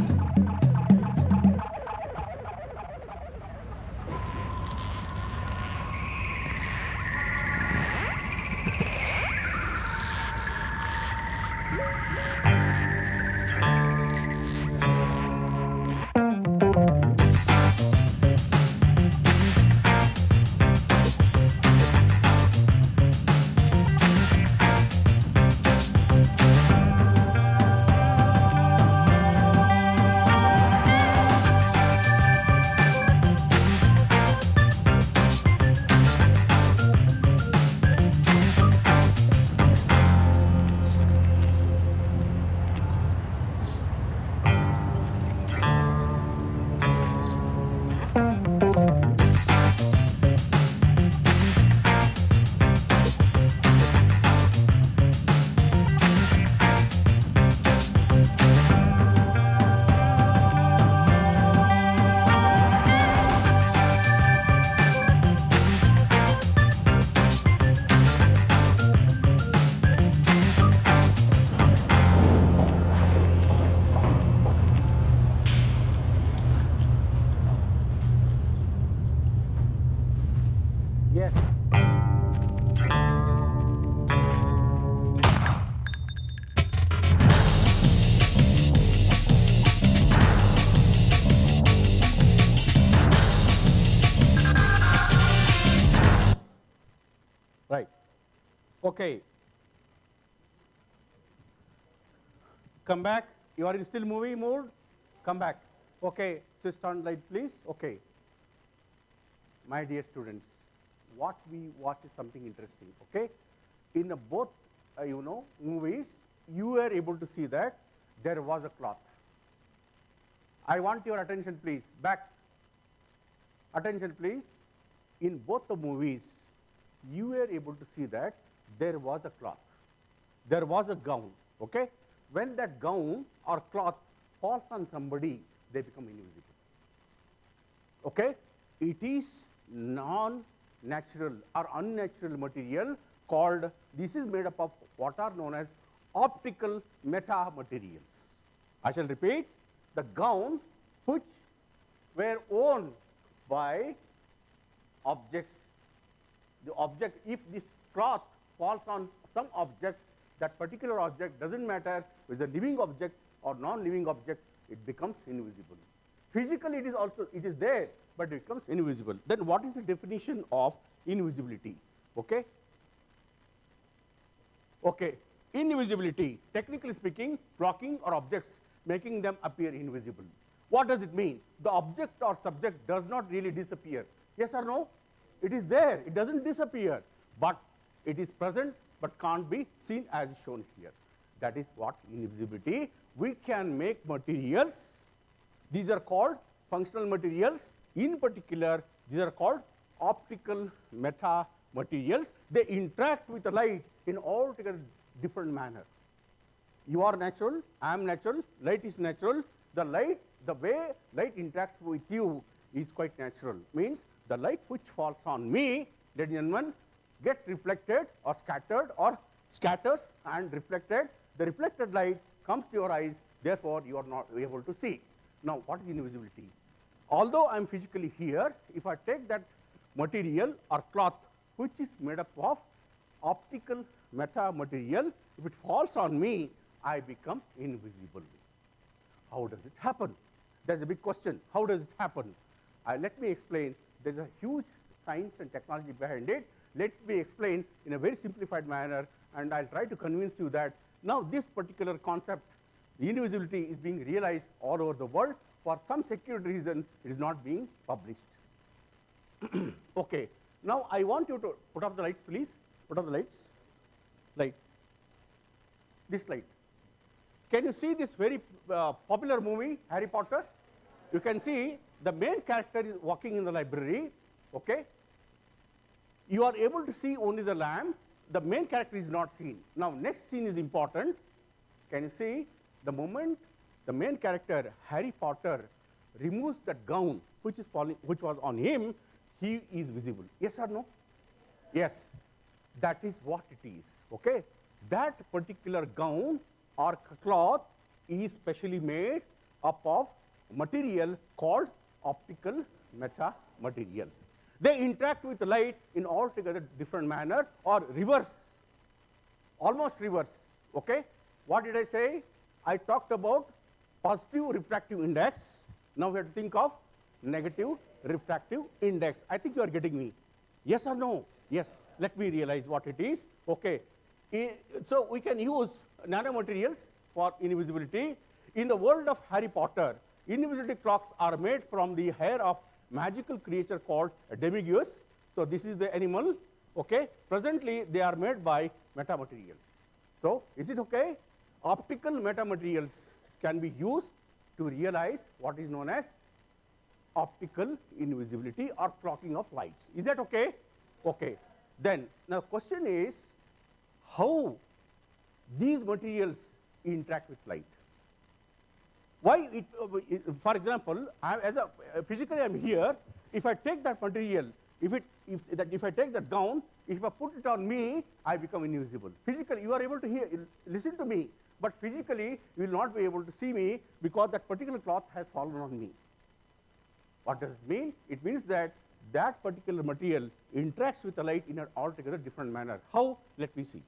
Okay. Come back. You are in still movie mode. Come back. Okay. Switch on light, please. Okay. My dear students, what we watch is something interesting. Okay. In the both, uh, you know, movies, you were able to see that there was a cloth. I want your attention, please. Back. Attention, please. In both the movies, you were able to see that there was a cloth, there was a gown, okay? When that gown or cloth falls on somebody, they become invisible, okay? It is non-natural or unnatural material called, this is made up of what are known as optical metamaterials. I shall repeat, the gown which were worn by objects, the object, if this cloth falls on some object, that particular object doesn't matter whether it's a living object or non-living object, it becomes invisible. Physically, it is also, it is there, but it becomes invisible. Then what is the definition of invisibility? Okay? Okay, invisibility, technically speaking, blocking or objects, making them appear invisible. What does it mean? The object or subject does not really disappear. Yes or no? It is there, it doesn't disappear, but it is present but can't be seen as shown here. That is what invisibility. We can make materials. These are called functional materials. In particular, these are called optical meta materials. They interact with the light in altogether different manner. You are natural, I am natural, light is natural. The light, the way light interacts with you is quite natural. Means the light which falls on me, ladies and gentlemen, gets reflected or scattered or scatters and reflected. The reflected light comes to your eyes, therefore you are not able to see. Now, what is invisibility? Although I am physically here, if I take that material or cloth which is made up of optical meta material, if it falls on me, I become invisible. How does it happen? That is a big question. How does it happen? Uh, let me explain. There is a huge science and technology behind it. Let me explain in a very simplified manner, and I'll try to convince you that now this particular concept, invisibility, is being realized all over the world. For some security reason, it is not being published. Okay. Now I want you to put up the lights, please. Put up the lights. Light. This light. Can you see this very uh, popular movie, Harry Potter? You can see the main character is walking in the library. Okay. You are able to see only the lamp, the main character is not seen. Now, next scene is important. Can you see? The moment the main character, Harry Potter, removes that gown which is falling, which was on him, he is visible. Yes or no? Yes. That is what it is. Okay? That particular gown or cloth is specially made up of material called optical metamaterial. They interact with light in altogether different manner or reverse, almost reverse, okay? What did I say? I talked about positive refractive index. Now we have to think of negative refractive index. I think you are getting me. Yes or no? Yes. Let me realize what it is. Okay. So we can use nanomaterials for invisibility. In the world of Harry Potter, invisibility clocks are made from the hair of magical creature called Demiguise. So this is the animal. Okay. Presently, they are made by metamaterials. So is it okay? Optical metamaterials can be used to realize what is known as optical invisibility or clocking of lights. Is that okay? Okay. Then, now question is how these materials interact with light. Why it, for example, I, as a, physically I am here, if I take that material, if, it, if, that, if I take that gown, if I put it on me, I become invisible. Physically, you are able to hear, listen to me, but physically you will not be able to see me because that particular cloth has fallen on me. What does it mean? It means that that particular material interacts with the light in an altogether different manner. How? Let me see.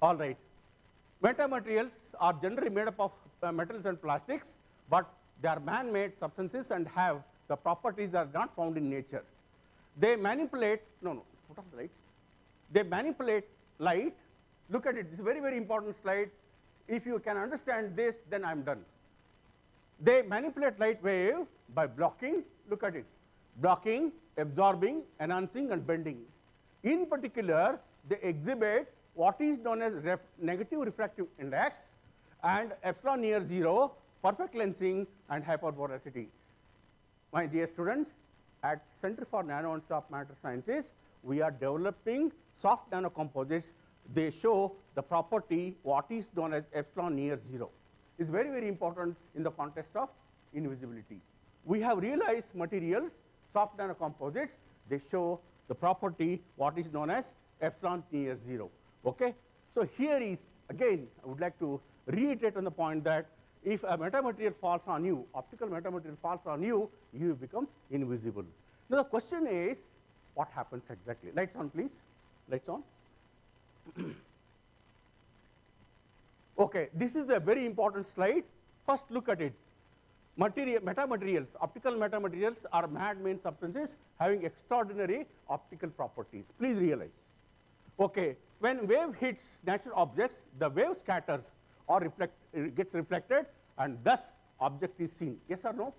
All right. Metamaterials are generally made up of uh, metals and plastics, but they are man-made substances and have the properties that are not found in nature. They manipulate, no, no, put on the light. They manipulate light. Look at it. This is a very, very important slide. If you can understand this, then I am done. They manipulate light wave by blocking, look at it, blocking, absorbing, enhancing, and bending. In particular, they exhibit what is known as ref negative refractive index and epsilon near zero, perfect lensing, and hyperboricity. My dear students, at Center for Nano and Soft Matter Sciences, we are developing soft nanocomposites. They show the property what is known as epsilon near zero. Is very, very important in the context of invisibility. We have realized materials, soft nanocomposites, they show the property what is known as epsilon near zero. Okay? So here is, again, I would like to reiterate on the point that if a metamaterial falls on you, optical metamaterial falls on you, you become invisible. Now the question is, what happens exactly? Lights on, please. Lights on. Okay, this is a very important slide. First, look at it. Material, metamaterials, optical metamaterials are man-made substances having extraordinary optical properties. Please realize. Okay, when wave hits natural objects, the wave scatters or reflect, gets reflected, and thus object is seen. Yes or no?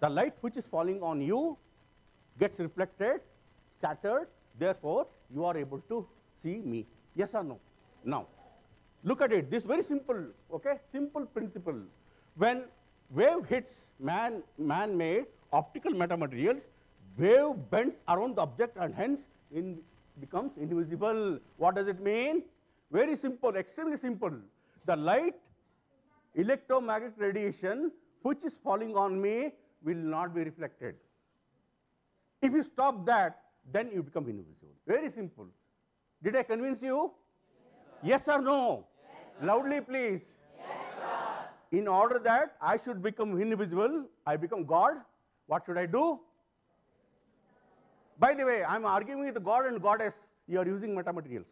The light which is falling on you gets reflected, scattered. Therefore, you are able to see me. Yes or no? Now. Look at it, this very simple, okay, simple principle. When wave hits man, man-made optical metamaterials, wave bends around the object and hence in becomes invisible. What does it mean? Very simple, extremely simple. The light, electromagnetic radiation, which is falling on me, will not be reflected. If you stop that, then you become invisible. Very simple. Did I convince you? Yes or no? Yes, sir. Loudly, please. Yes, sir. In order that I should become invisible, I become God, what should I do? By the way, I am arguing with God and Goddess. You are using metamaterials.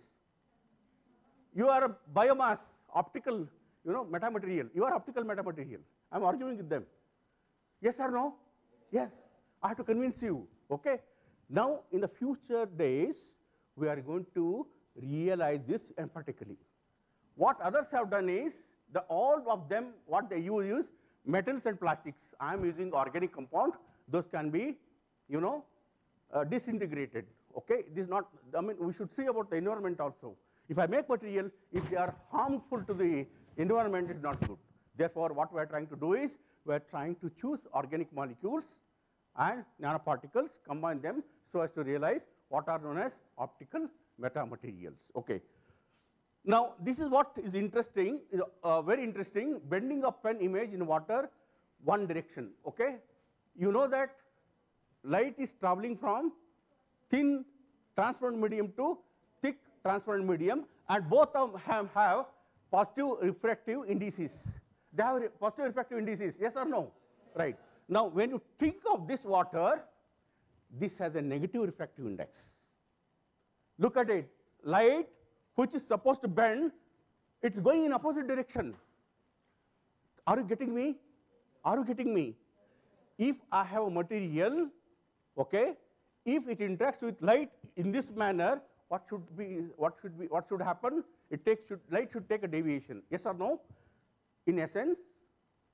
You are a biomass, optical, you know, metamaterial. You are optical metamaterial. I am arguing with them. Yes or no? Yes. I have to convince you. Okay. Now, in the future days, we are going to realize this emphatically. What others have done is, the all of them, what they use is metals and plastics. I am using organic compound. Those can be, you know, uh, disintegrated. Okay, this is not, I mean, we should see about the environment also. If I make material, if they are harmful to the environment, it's not good. Therefore, what we are trying to do is, we are trying to choose organic molecules and nanoparticles, combine them so as to realize what are known as optical metamaterials. Okay. Now, this is what is interesting, is, uh, very interesting, bending of an image in water one direction. Okay. You know that light is traveling from thin transparent medium to thick transparent medium, and both of them have, have positive refractive indices. They have positive refractive indices, yes or no? Right. Now, when you think of this water, this has a negative refractive index. Look at it. Light, which is supposed to bend, it's going in opposite direction. Are you getting me? Are you getting me? If I have a material, okay, if it interacts with light in this manner, what should be, what should be, what should happen? It takes, should, light should take a deviation. Yes or no? In essence,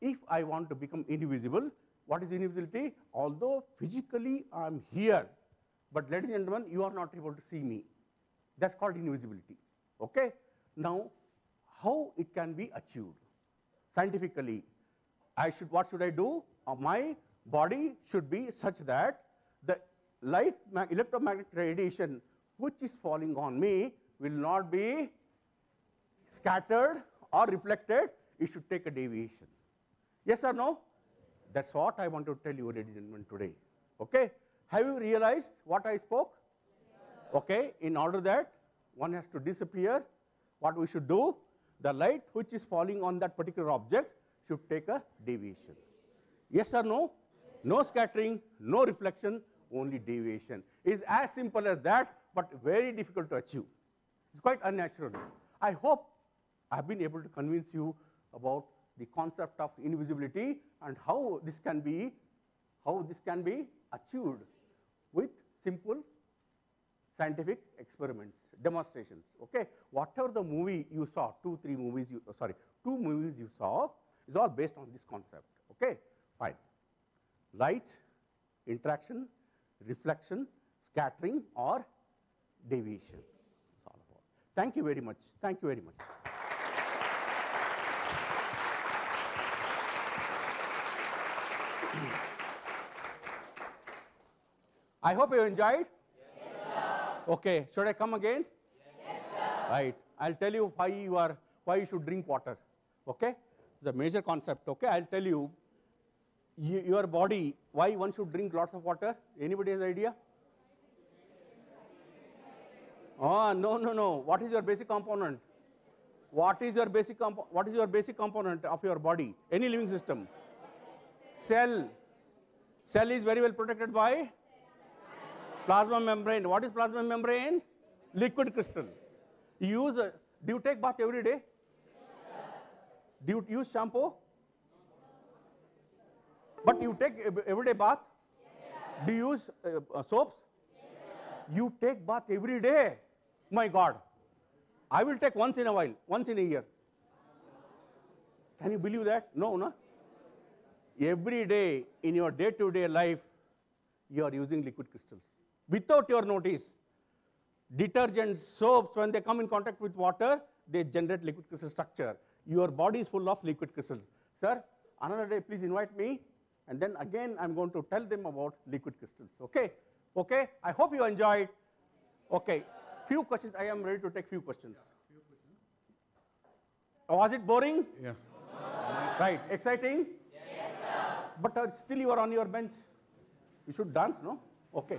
if I want to become invisible, what is invisibility? Although physically I am here, but ladies and gentlemen, you are not able to see me. That's called invisibility. Okay? Now, how it can be achieved? Scientifically, I should, what should I do? Uh, my body should be such that the light electromagnetic radiation which is falling on me will not be scattered or reflected. It should take a deviation. Yes or no? That's what I want to tell you, ladies and gentlemen, today. Okay? Have you realized what I spoke? Yes. Okay? In order that one has to disappear, what we should do? The light which is falling on that particular object should take a deviation. Yes or no? Yes. No scattering, no reflection, only deviation. It's as simple as that, but very difficult to achieve. It's quite unnatural. I hope I've been able to convince you about the concept of invisibility and how this can be, how this can be achieved with simple scientific experiments, demonstrations. Okay, whatever the movie you saw, two, three movies, you, oh, sorry, two movies you saw, is all based on this concept. Okay, fine. Light, interaction, reflection, scattering, or deviation. That's all about. Thank you very much. Thank you very much. I hope you enjoyed. Yes, sir. Okay, should I come again? Yes, sir. Right. I'll tell you why you are, why you should drink water. Okay, it's a major concept. Okay, I'll tell you, you your body, why one should drink lots of water. Anybody has an idea? Oh, no, no, no. What is your basic component? What is your basic compo What is your basic component of your body? Any living system? Cell. Cell is very well protected by plasma membrane. What is plasma membrane? Liquid crystal. You use, a, do you take bath every day? Do you use shampoo? But you take everyday bath? Do you use uh, soaps? You take bath every day? My God. I will take once in a while, once in a year. Can you believe that? No, no. Every day in your day-to-day life, you are using liquid crystals. Without your notice, detergents, soaps, when they come in contact with water, they generate liquid crystal structure. Your body is full of liquid crystals. Sir, another day, please invite me. And then again, I'm going to tell them about liquid crystals. Okay? Okay? I hope you enjoyed. Okay. Few questions. I am ready to take few questions. Yeah, few questions. Was it boring? Yeah. No, right. Exciting? Yes, sir. But uh, still you are on your bench. You should dance, no? Okay.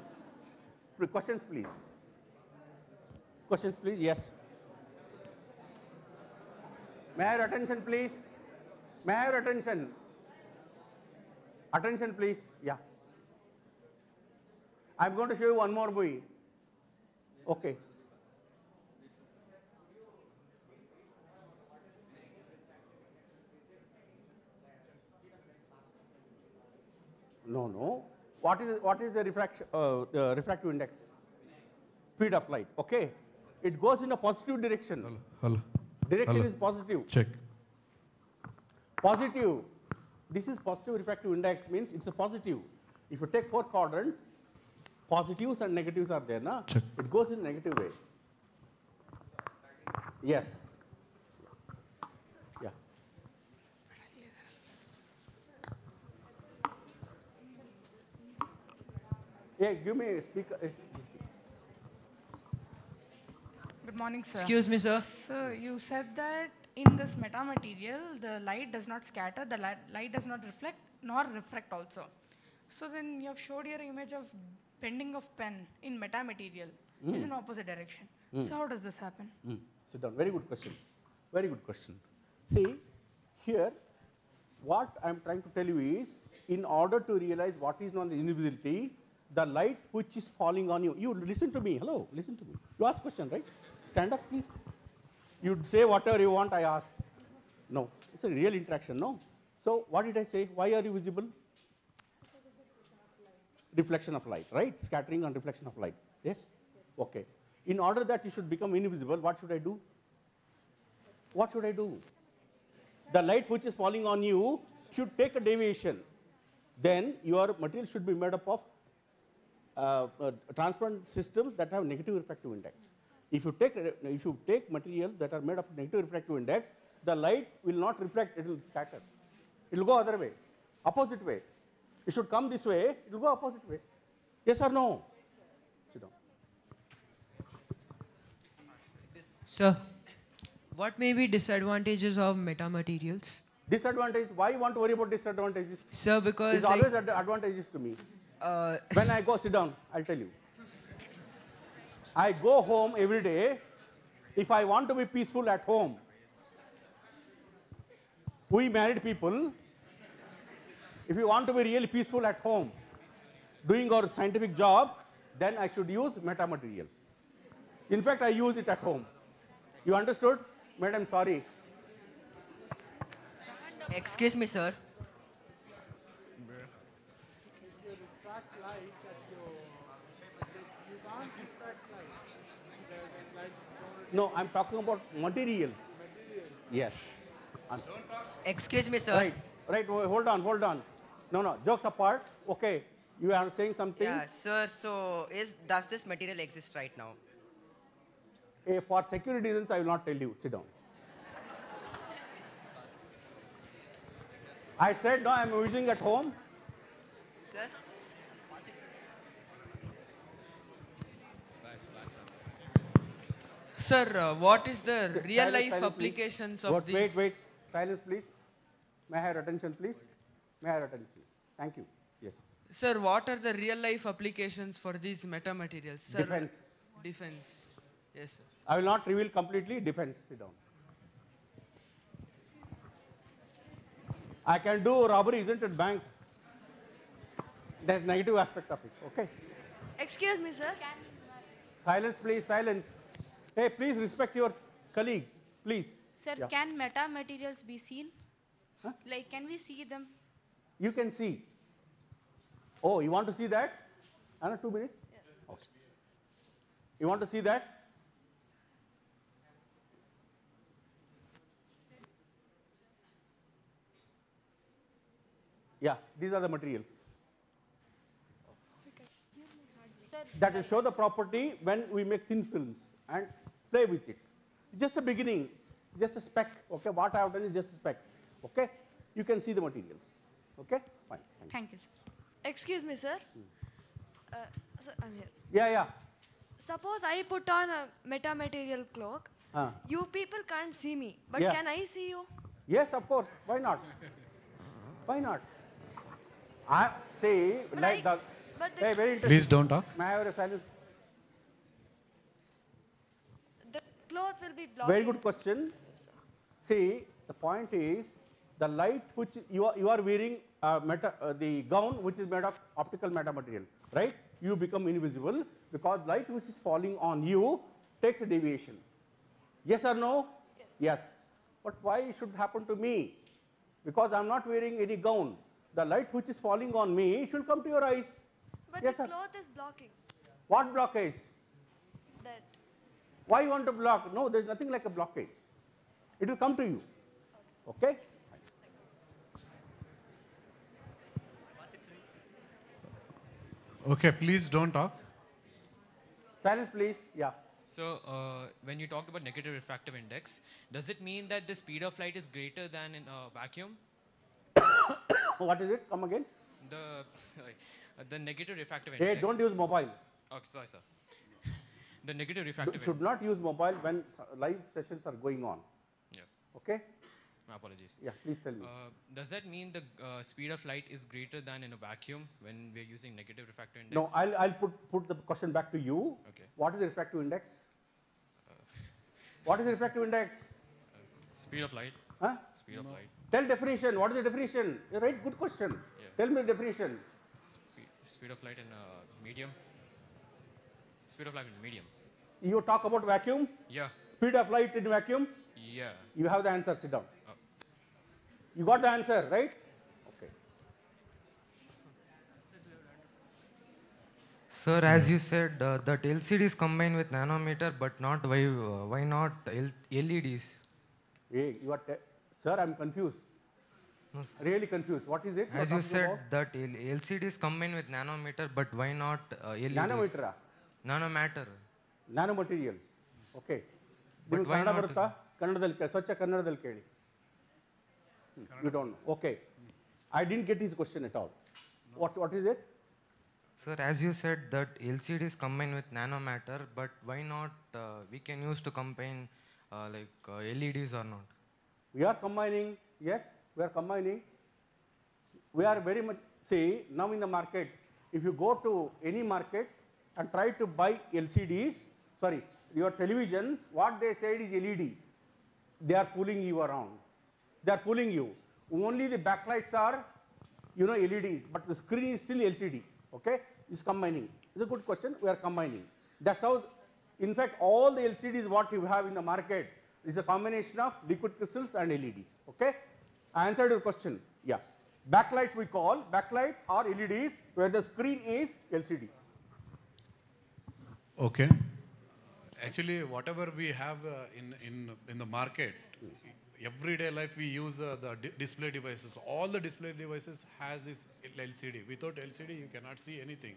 Questions, please. Questions, please. Yes. May I have attention, please? May I have attention? Attention, please. Yeah. I'm going to show you one more movie. Okay. No, no. What is, what is the, refraction, uh, the refractive index? Speed of light, okay. It goes in a positive direction. Hello. Hello. Direction Hello. is positive. Check. Positive. This is positive refractive index, means it's a positive. If you take four quadrant, positives and negatives are there, na? Check. It goes in a negative way. Yes. Yeah, give me a speaker. Good morning, sir. Excuse me, sir. Sir, you said that in this metamaterial, the light does not scatter, the light, light does not reflect, nor refract also. So then you have showed your image of bending of pen in metamaterial. Mm. It's in opposite direction. Mm. So how does this happen? Mm. Sit down. Very good question. Very good question. See, here, what I am trying to tell you is, in order to realize what is non-invisibility, the light which is falling on you. You listen to me. Hello, listen to me. You ask question, right? Stand up, please. You say whatever you want, I ask. No, it's a real interaction, no? So what did I say? Why are you visible? Reflection of light, right? Scattering and reflection of light. Yes? Okay. In order that you should become invisible, what should I do? What should I do? The light which is falling on you should take a deviation. Then your material should be made up of uh, uh, transparent systems that have negative refractive index. If you take if you take materials that are made of negative refractive index, the light will not reflect; it will scatter. It will go other way, opposite way. It should come this way; it will go opposite way. Yes or no? Sit down. Sir, what may be disadvantages of metamaterials? Disadvantages? Why you want to worry about disadvantages? Sir, because it's like, always advantages to me. Uh, when I go, sit down, I'll tell you. I go home every day. If I want to be peaceful at home, we married people, if you want to be really peaceful at home, doing our scientific job, then I should use metamaterials. In fact, I use it at home. You understood? Madam, sorry. Excuse me, sir. No, I'm talking about materials. materials. Yes. Excuse me, sir. Right, right. Hold on, hold on. No, no. Jokes apart. Okay. You are saying something. Yeah, sir. So, is does this material exist right now? Uh, for security reasons, I will not tell you. Sit down. I said no. I am using at home. Sir. Sir, uh, what is the S real silence, life silence, applications please. of what, these? Wait, wait. Silence, please. May I have attention, please? May I have attention, please? Thank you. Yes. Sir, what are the real life applications for these metamaterials? Sir, defense. Defense. Yes, sir. I will not reveal completely. Defense. Sit down. I can do robbery, isn't it, bank? There's negative aspect of it. Okay. Excuse me, sir. Silence, please. Silence. Hey, please respect your colleague, please. Sir, yeah. Can metamaterials be seen? Huh? Like, can we see them? You can see. Oh, you want to see that? Another two minutes? Yes. Okay. You want to see that? Yeah, these are the materials. Sir, that will show the property when we make thin films and play with it. Just a beginning, just a speck. Okay, what I have done is just a speck. Okay, you can see the materials. Okay, fine. Thank, Thank you, sir. Excuse me, sir. Hmm. Uh, sir, I'm here. Yeah, yeah. Suppose I put on a metamaterial cloak. Huh. You people can't see me, but yeah. Can I see you? Yes, of course. Why not? Why not? I see, but like I, the. But the hey, very interesting. Please don't talk. May I have a silence? Cloth will be blocked. Very good question. Yes, see, the point is the light which you are, you are wearing uh, meta, uh, the gown which is made of optical metamaterial, right? You become invisible because light which is falling on you takes a deviation. Yes or no? Yes. Yes. But why it should happen to me? Because I am not wearing any gown. The light which is falling on me should come to your eyes. But yes, the cloth sir. is blocking. What blockage? That. Why you want to block? No, there's nothing like a blockage. It will come to you. Okay? Okay, please don't talk. Silence, please. Yeah. So, uh, when you talked about negative refractive index, does it mean that the speed of light is greater than in a vacuum? What is it? Come again? The, sorry, uh, the negative refractive index. Hey, don't use mobile. Okay, sorry, sir. The negative refractive index. Should not use mobile when live sessions are going on. Yeah. Okay? My apologies. Yeah, please tell me. Uh, does that mean the uh, speed of light is greater than in a vacuum when we're using negative refractive index? No, I'll, I'll put, put the question back to you. Okay. What is the refractive index? What is the refractive index? Speed of light. Huh? Speed of no. light. Tell definition. What is the definition? You're right. Good question. Yeah. Tell me the definition. Speed, speed of light in uh, medium. Speed of light in medium. You talk about vacuum? Yeah. Speed of light in vacuum? Yeah. You have the answer. Sit down. Oh. You got the answer, right? Okay. Sir, as you said, uh, that L C D is combined with nanometer, but not why? Uh, why not L E Ds? Hey, you are sir, I'm confused. No, sir. Really confused. What is it? As you said about? that L C D is combined with nanometer, but why not uh, L E Ds? Nanometer. Nanomatter. Nanomaterials. Okay. But why not? Kannada Kannada Swacha Kannada Keli. You don't know. Okay. I didn't get his question at all. No. What what is it? Sir, as you said that L C D is combined with nanomatter, but why not uh, we can use to combine? Uh, like uh, L E Ds or not? We are combining, yes, we are combining. We are very much, see, now in the market, if you go to any market and try to buy L C Ds, sorry, your television, what they said is L E D. They are fooling you around. They are fooling you. Only the backlights are, you know, L E Ds, but the screen is still L C D, okay? It's combining. It's a good question, we are combining. That's how. In fact, all the L C Ds what you have in the market is a combination of liquid crystals and L E Ds, okay? I answered your question, yeah. Backlights we call, backlight or L E Ds where the screen is L C D. Okay. Actually, whatever we have uh, in, in, in the market, everyday life we use uh, the di display devices. All the display devices has this L C D. Without L C D, you cannot see anything,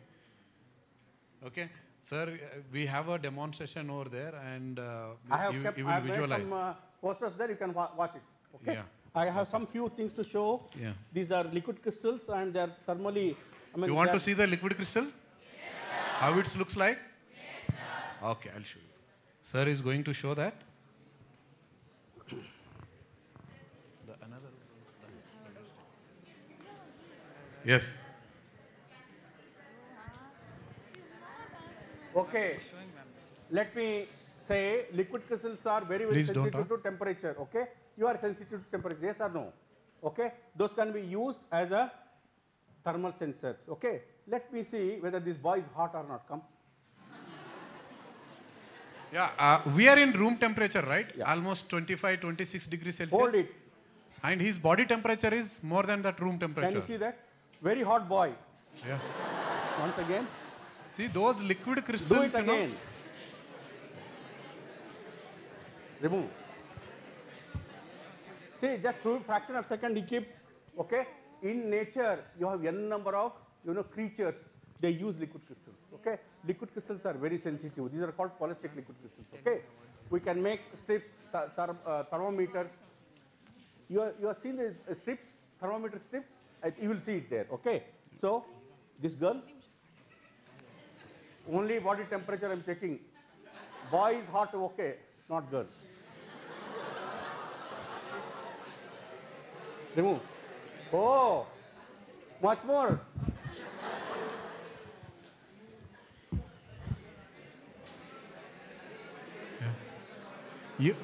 okay? Sir, we have a demonstration over there, and uh, I have you, kept, you will I have visualize. Some uh, posters there. You can wa watch it. Okay. Yeah. I have okay. some few things to show. Yeah. These are liquid crystals, and they are thermally. I mean, you want to see the liquid crystal? Yes, sir. How it looks like? Yes, sir. Okay, I'll show you. Sir is going to show that. the another. Yes. Okay, let me say liquid crystals are very, very Please sensitive to temperature, okay? You are sensitive to temperature, yes or no? Okay, those can be used as a thermal sensors, okay? Let me see whether this boy is hot or not, come. Yeah, uh, we are in room temperature, right? Yeah. Almost twenty-five, twenty-six degrees Celsius. Hold it. And his body temperature is more than that room temperature. Can you see that? Very hot boy. Yeah. Once again. See those liquid crystals. Do it again. You know? Remove. See, just through fraction of second he keeps. Okay. In nature, you have n number of you know creatures. They use liquid crystals. Okay. Liquid crystals are very sensitive. These are called polystic liquid crystals. Okay. We can make strips, th therm uh, thermometers. You are, you have seen the uh, strips, thermometer strips. Uh, you will see it there. Okay. So this girl. Only body temperature I am checking. Boy is hot, okay, not girl. Remove. Oh, much more. Yeah. You,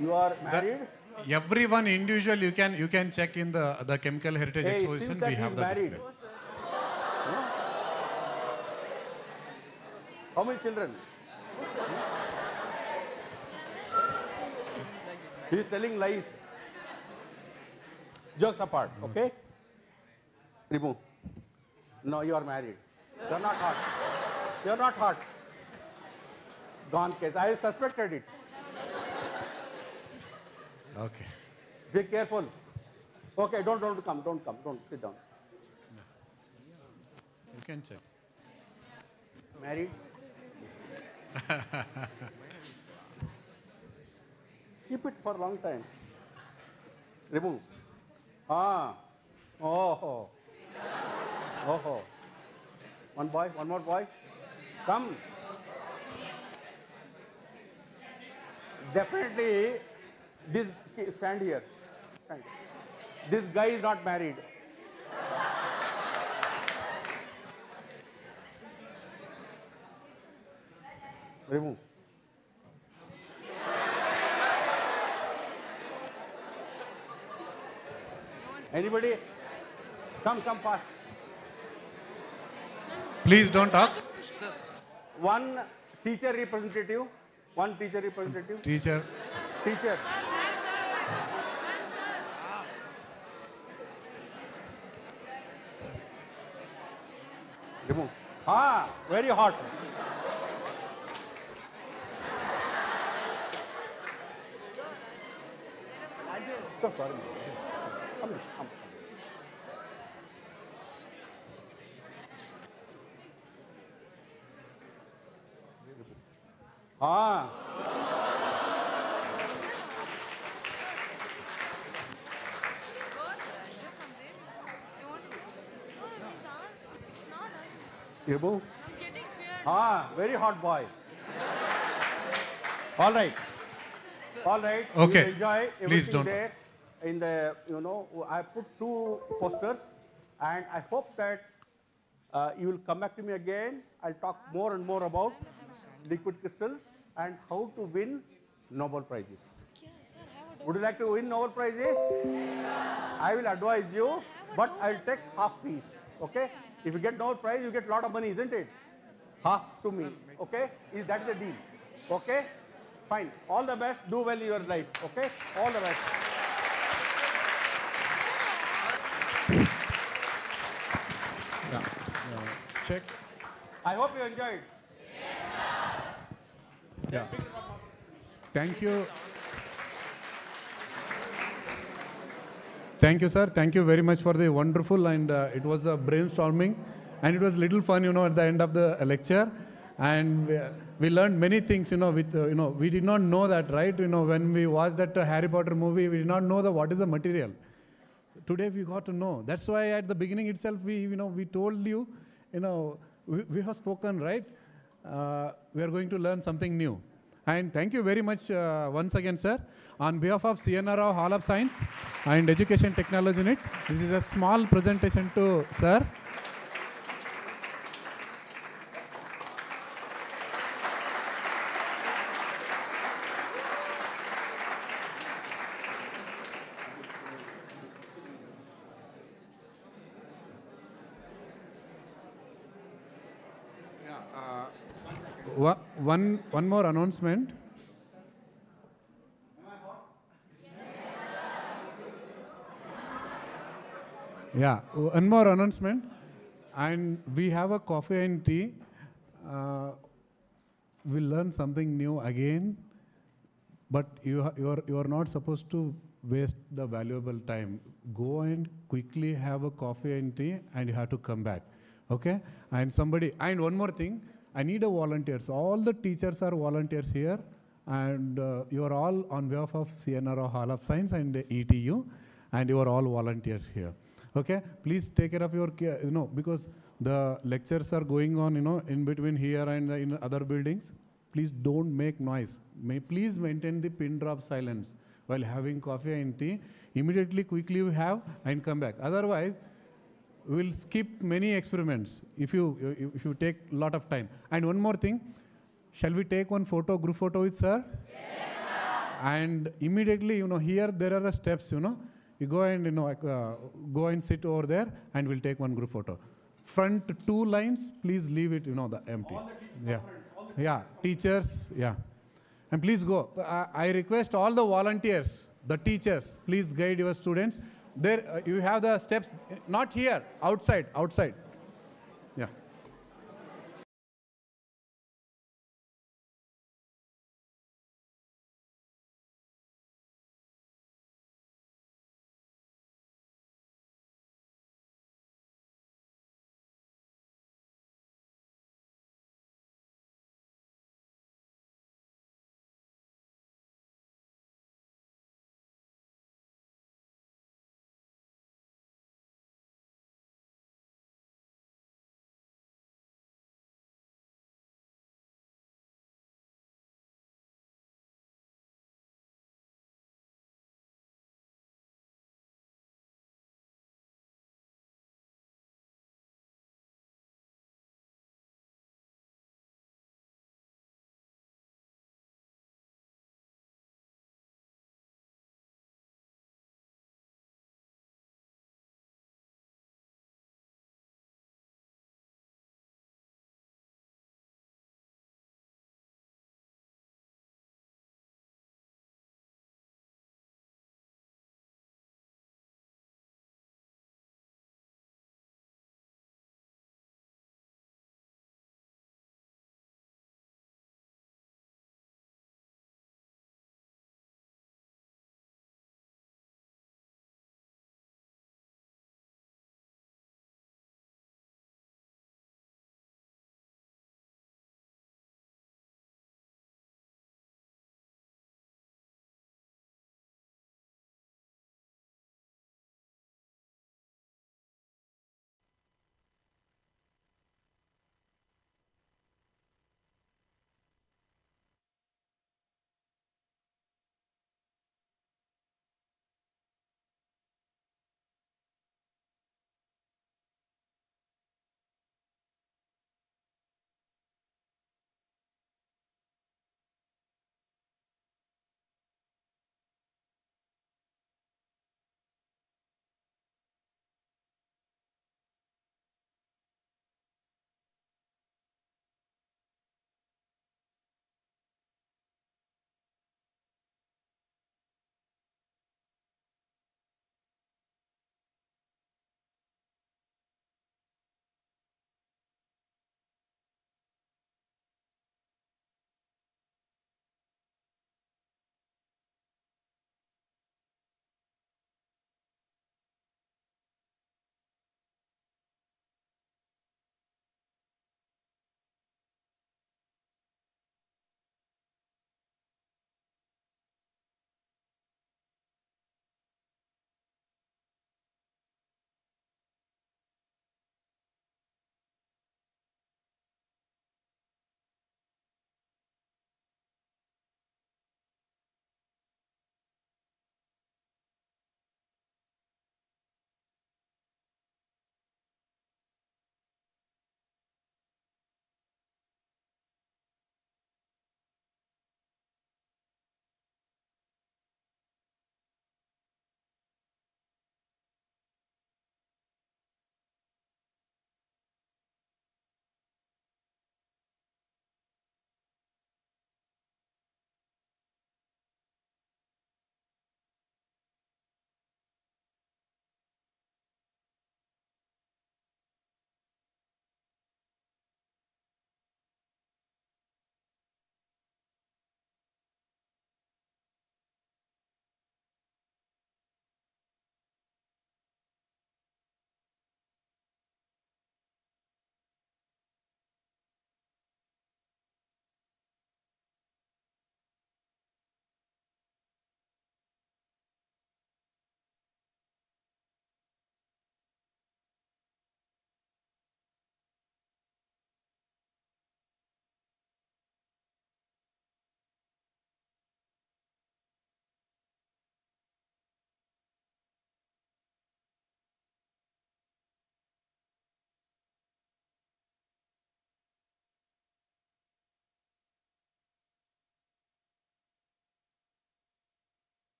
you are married? Everyone individual, you can, you can check in the, the chemical heritage hey, exposition, we have the married. display. How many children? He is telling lies. Jokes apart, okay? Remove. No, you are married. You are not hot. You are not hot. Gone case. I suspected it. Okay. Be careful. Okay, don't, don't come, don't come, don't sit down. You can check. Married? Keep it for a long time. Remove. Ah. Oh. Oh. One boy, one more boy. Come. Definitely, this stand here. Stand. This guy is not married. Remove. Anybody? Come, come fast. Please don't talk. Sir. One teacher representative. One teacher representative. Teacher. Teacher. Remove. Ah, very hot. So sorry. Come, come. Ah. I was getting feared. Ah, very hot boy. All right. Sir. All right. Okay. You enjoy everything there. In the, you know, I put two posters and I hope that uh, you will come back to me again. I'll talk more and more about liquid crystals and how to win Nobel Prizes. Would you like to win Nobel Prizes? I will advise you, but I'll take half fees, okay? If you get Nobel Prize, you get a lot of money, isn't it? Half to me, okay? Is that the deal? Okay? Fine. All the best. Do well in your life, okay? All the best. Yeah. Yeah. Check. I hope you enjoyed. Yes, sir. Yeah. Thank you. Thank you, sir. Thank you very much for the wonderful and uh, it was a brainstorming and it was little fun, you know, at the end of the lecture, and we, we learned many things, you know, with, uh, you know, we did not know that, right? You know, when we watched that uh, Harry Potter movie, we did not know the, what is the material. Today we got to know. That's why at the beginning itself, we, you know, we told you, you know, we, we have spoken, right? Uh, we are going to learn something new. And thank you very much uh, once again, sir. On behalf of C N R O Hall of Science and Education Technology Unit, this is a small presentation to sir. One, one more announcement. Yeah, one more announcement. And we have a coffee and tea. Uh, we'll learn something new again. But you, you, are, you are not supposed to waste the valuable time. Go and quickly have a coffee and tea and you have to come back. Okay? And somebody, and one more thing. I need a volunteer. So all the teachers are volunteers here, and uh, you are all on behalf of C N R O Hall of Science and E T U, and you are all volunteers here. Okay, please take care of your care, you know, because the lectures are going on, you know, in between here and in other buildings. Please don't make noise. May please maintain the pin drop silence while having coffee and tea. Immediately, quickly you have and come back. Otherwise, we'll skip many experiments if you, if you take a lot of time. And one more thing, shall we take one photo, group photo with sir? Yes, sir. And immediately, you know, here there are steps, you know. You go and, you know, uh, go and sit over there and we'll take one group photo. Front two lines, please leave it, you know, the empty. All the yeah, all the yeah. Teachers, yeah. And please go. I, I request all the volunteers, the teachers, please guide your students. There, uh, you have the steps, not here, outside, outside.